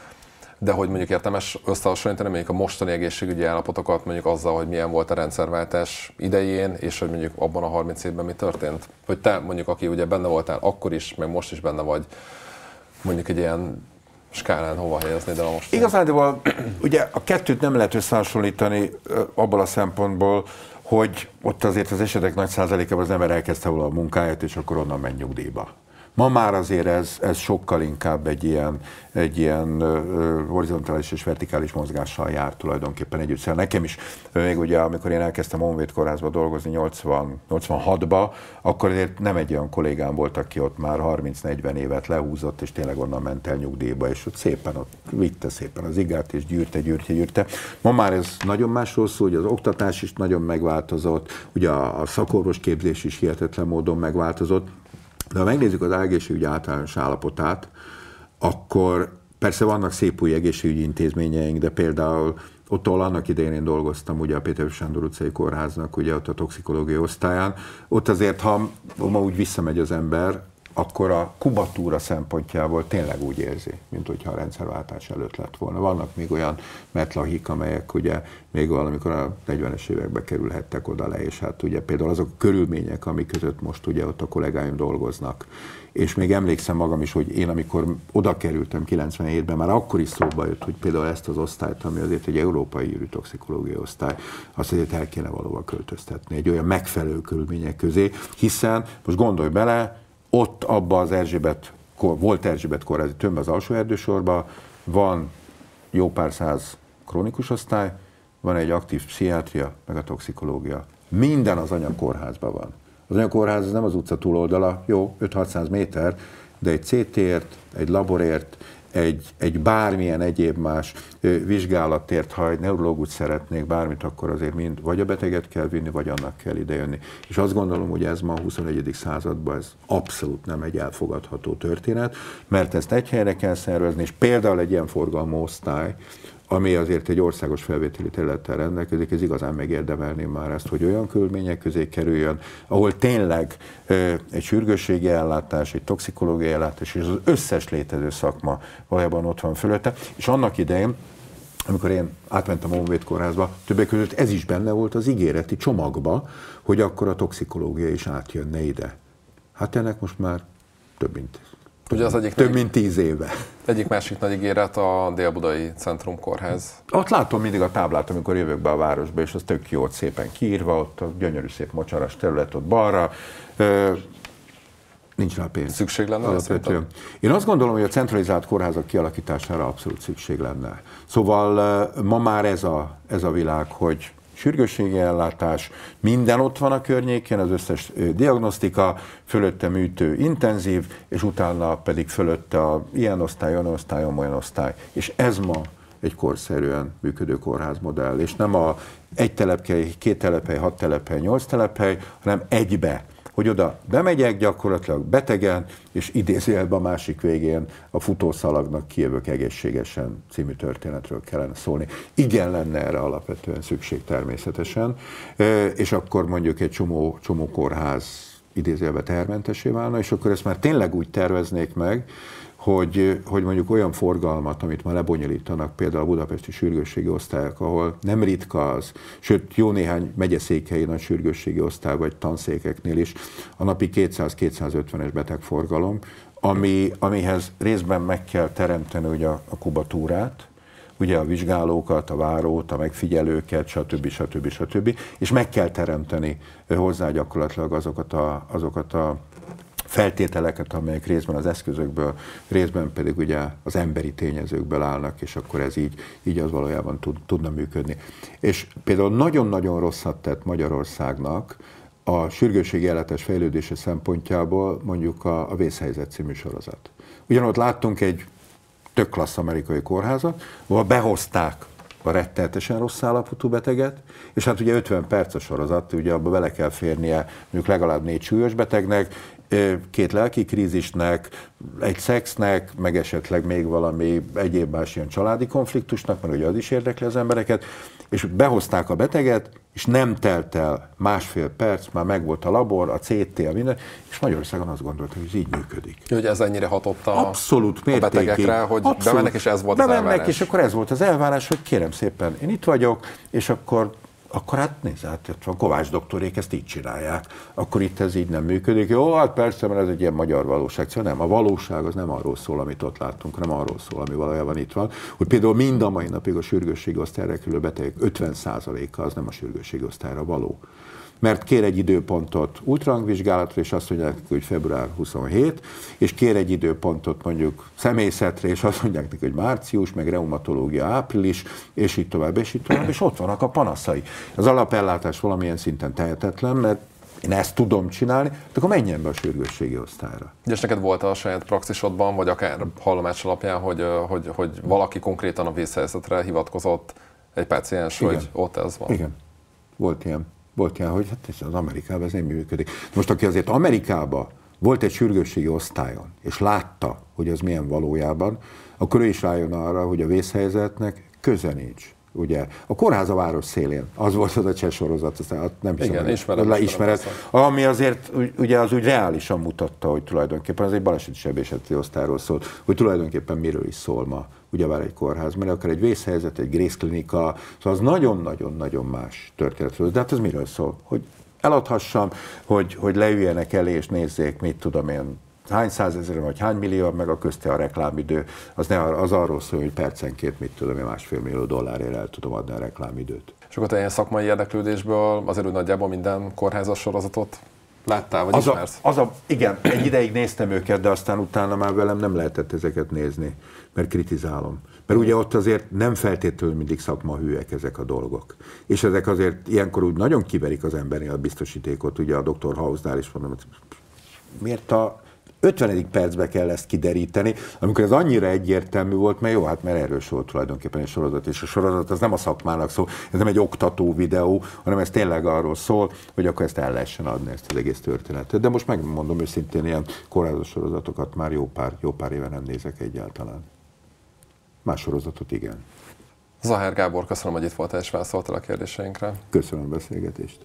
De hogy mondjuk értelmes összehasonlítani mondjuk a mostani egészségügyi állapotokat mondjuk azzal, hogy milyen volt a rendszerváltás idején, és hogy mondjuk abban a 30 évben mi történt? Hogy te mondjuk, aki ugye benne voltál akkor is, meg most is benne vagy, mondjuk egy ilyen skálán hova helyezni, de most... Igazán, ugye a kettőt nem lehet összehasonlítani abból a szempontból, hogy ott azért az esetek nagy százalékában az ember elkezdte volna a munkáját, és akkor onnan menj nyugdíjba. Ma már azért ez sokkal inkább egy ilyen horizontális és vertikális mozgással jár tulajdonképpen együtt. Szóval nekem is, még ugye amikor én elkezdtem Honvéd Kórházba dolgozni 86-ba, akkor azért nem egy olyan kollégám volt, aki ott már 30-40 évet lehúzott, és tényleg onnan ment el nyugdíjba, és ott vitte szépen az igát, és gyűrte. Ma már ez nagyon másról szól, hogy az oktatás is nagyon megváltozott, ugye a szakorvosképzés is hihetetlen módon megváltozott. De ha megnézzük az egészségügyi általános állapotát, akkor persze vannak szép új egészségügyi intézményeink, de például ott, ahol annak idején én dolgoztam, ugye a Péter Sándor utcai kórháznak, ugye ott a toxikológiai osztályán, ott azért, ha ma úgy visszamegy az ember, akkor a kubatúra szempontjából tényleg úgy érzi, mint hogyha a rendszerváltás előtt lett volna. Vannak még olyan metlahik, amelyek ugye még valamikor a 40-es évekbe kerülhettek oda le, és hát ugye például azok a körülmények, amik között most ugye ott a kollégáim dolgoznak. És még emlékszem magam is, hogy én amikor oda kerültem 97-ben, már akkor is szóba jött, hogy például ezt az osztályt, ami azért egy európai írű toxikológiai osztály, azt azért el kéne valóban költöztetni egy olyan megfelelő körülmények közé, hiszen most gondolj bele, ott abban az Erzsébet kórházi tömb az alsó erdősorban, van jó pár száz krónikus osztály, van egy aktív pszichiátria, meg a toxikológia. Minden az anyakórházban van. Az anyakórház nem az utca túloldala, jó, 5-600 méter, de egy CT-ért, egy laborért, egy bármilyen egyéb más vizsgálatért, ha egy neurológus szeretnék bármit, akkor azért mind vagy a beteget kell vinni, vagy annak kell idejönni. És azt gondolom, hogy ez ma a 21. században ez abszolút nem egy elfogadható történet, mert ezt egy helyre kell szervezni, és például egy ilyen forgalmú osztály, ami azért egy országos felvételi területtel rendelkezik, ez igazán megérdemelném már ezt, hogy olyan körülmények közé kerüljön, ahol tényleg egy sürgősségi ellátás, egy toxikológiai ellátás és az összes létező szakma valójában ott van fölötte. És annak idején, amikor én átmentem a Honvéd Kórházba, többek között ez is benne volt az ígéreti csomagba, hogy akkor a toxikológia is átjönne ide. Hát ennek most már több mint 10 éve. Egyik másik nagy ígéret a Dél-Budai Centrum Kórház. Ott látom mindig a táblát, amikor jövök be a városba, és az tök jó, ott szépen kiírva, ott a gyönyörű szép mocsaras terület ott balra. Nincs rá pénz. Szükség lenne? Én azt gondolom, hogy a centralizált kórházak kialakítására abszolút szükség lenne. Szóval ma már ez a világ, hogy sürgősségi ellátás, minden ott van a környéken, az összes diagnosztika, fölötte műtő intenzív, és utána pedig fölötte a ilyen osztály, olyan osztály, olyan osztály. És ez ma egy korszerűen működő kórházmodell, és nem a 1 telephely, 2 telephely, 6 telephely, 8 telephely, hanem egybe, hogy oda bemegyek gyakorlatilag betegen, és idézőjelben a másik végén a futószalagnak kijövök egészségesen című történetről kellene szólni. Igen, lenne erre alapvetően szükség természetesen, és akkor mondjuk egy csomó kórház idézőjelben tehermentessé válna, és akkor ezt már tényleg úgy terveznék meg, hogy mondjuk olyan forgalmat, amit ma lebonyolítanak például a budapesti sürgősségi osztályok, ahol nem ritka az, sőt jó néhány megyeszékhelyi nagy sürgősségi osztály vagy tanszékeknél is a napi 200-250-es betegforgalom, amihez részben meg kell teremteni ugye a kubatúrát, ugye a vizsgálókat, a várót, a megfigyelőket, stb. És meg kell teremteni hozzá gyakorlatilag azokat a feltételeket, amelyek részben az eszközökből, részben pedig ugye az emberi tényezőkből állnak, és akkor ez így az valójában tudna működni. És például nagyon-nagyon rosszat tett Magyarországnak a sürgősségi ellátás fejlődése szempontjából mondjuk a Vészhelyzet című sorozat. Ugyanott láttunk egy tök klassz amerikai kórházat, ahol behozták a rettenetesen rossz állapotú beteget, és hát ugye 50 perc a sorozat, ugye abba bele kell férnie mondjuk legalább 4 súlyos betegnek, 2 lelki krízisnek, egy szexnek, meg esetleg még valami egyéb más ilyen családi konfliktusnak, mert ugye az is érdekli az embereket, és behozták a beteget, és nem telt el 1,5 perc, már megvolt a labor, a CT, a minden, és Magyarországon azt gondoltam, hogy ez így működik. Hogy ez ennyire hatott a betegekre, hogy abszolút bemennek, és ez volt bemennek, az elvárás. És akkor ez volt az elvárás, hogy kérem szépen, én itt vagyok, és akkor hát nézd, hát a Kovács doktorék ezt így csinálják, akkor itt ez így nem működik. Jó, hát persze, mert ez egy ilyen magyar valóság. Szóval nem, a valóság az nem arról szól, amit ott láttunk, nem arról szól, ami valójában itt van. Hogy például mind a mai napig a sürgősségi osztályra kerülő betegek 50%-a az nem a sürgősségi osztályra való. Mert kér egy időpontot ultrahangvizsgálatra, és azt mondják neki, hogy február 27, és kér egy időpontot mondjuk szemészetre, és azt mondják neki, hogy március, meg reumatológia április, és így tovább, és így tovább, és ott vannak a panaszai. Az alapellátás valamilyen szinten tehetetlen, mert én ezt tudom csinálni, akkor menjen be a sürgősségi osztályra. És neked volt a saját praxisodban, vagy akár hallomás alapján, hogy valaki konkrétan a vészhelyzetre hivatkozott egy páciens, hogy ott ez van? Igen, volt ilyen, hogy hát az Amerikában ez nem működik. Most aki azért Amerikában volt egy sürgősségi osztályon, és látta, hogy ez milyen valójában, akkor ő is rájön arra, hogy a vészhelyzetnek köze nincs. Ugye a Kórház város szélén, az volt az a cseh sorozat, aztán nem ismerem. Ami azért ugye az úgy reálisan mutatta, hogy tulajdonképpen, ez egy baleseti sebészeti osztályról szólt, hogy tulajdonképpen miről is szól ma ugyebár egy kórház, mert akár egy vészhelyzet, egy Grace klinika, szóval az nagyon-nagyon-nagyon más történetről. De hát ez miről szól? Hogy eladhassam, hogy leüljenek elé és nézzék, mit tudom én, hány százezer vagy hány millió, meg a közte a reklámidő, az arról szól, hogy percenként mit tudom én, $1,5 millió el tudom adni a reklámidőt. És akkor te ilyen szakmai érdeklődésből azért úgy nagyjából minden kórházas sorozatot láttál, vagy ismersz? Igen, egy ideig néztem őket, de aztán utána már velem nem lehetett ezeket nézni, mert kritizálom. Mert ugye ott azért nem feltétlenül mindig szakmahűek ezek a dolgok. És ezek azért ilyenkor úgy nagyon kiverik az embernél a biztosítékot, ugye a Dr. House-nál is mondom, miért a 50. percbe kell ezt kideríteni, amikor ez annyira egyértelmű volt, mert jó, hát mert erről szólt tulajdonképpen egy sorozat, és a sorozat az nem a szakmának szól, ez nem egy oktató videó, hanem ez tényleg arról szól, hogy akkor ezt el lehessen adni, ezt az egész történetet. De most megmondom őszintén, ilyen kórházas sorozatokat már jó pár éve nem nézek egyáltalán. Más sorozatot igen. Zacher Gábor, köszönöm, hogy itt voltál és válaszoltál a kérdéseinkre. Köszönöm a beszélgetést.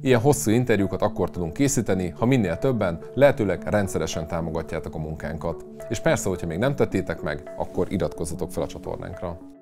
Ilyen hosszú interjúkat akkor tudunk készíteni, ha minél többen, lehetőleg rendszeresen támogatjátok a munkánkat. És persze, hogyha még nem tettétek meg, akkor iratkozzatok fel a csatornánkra.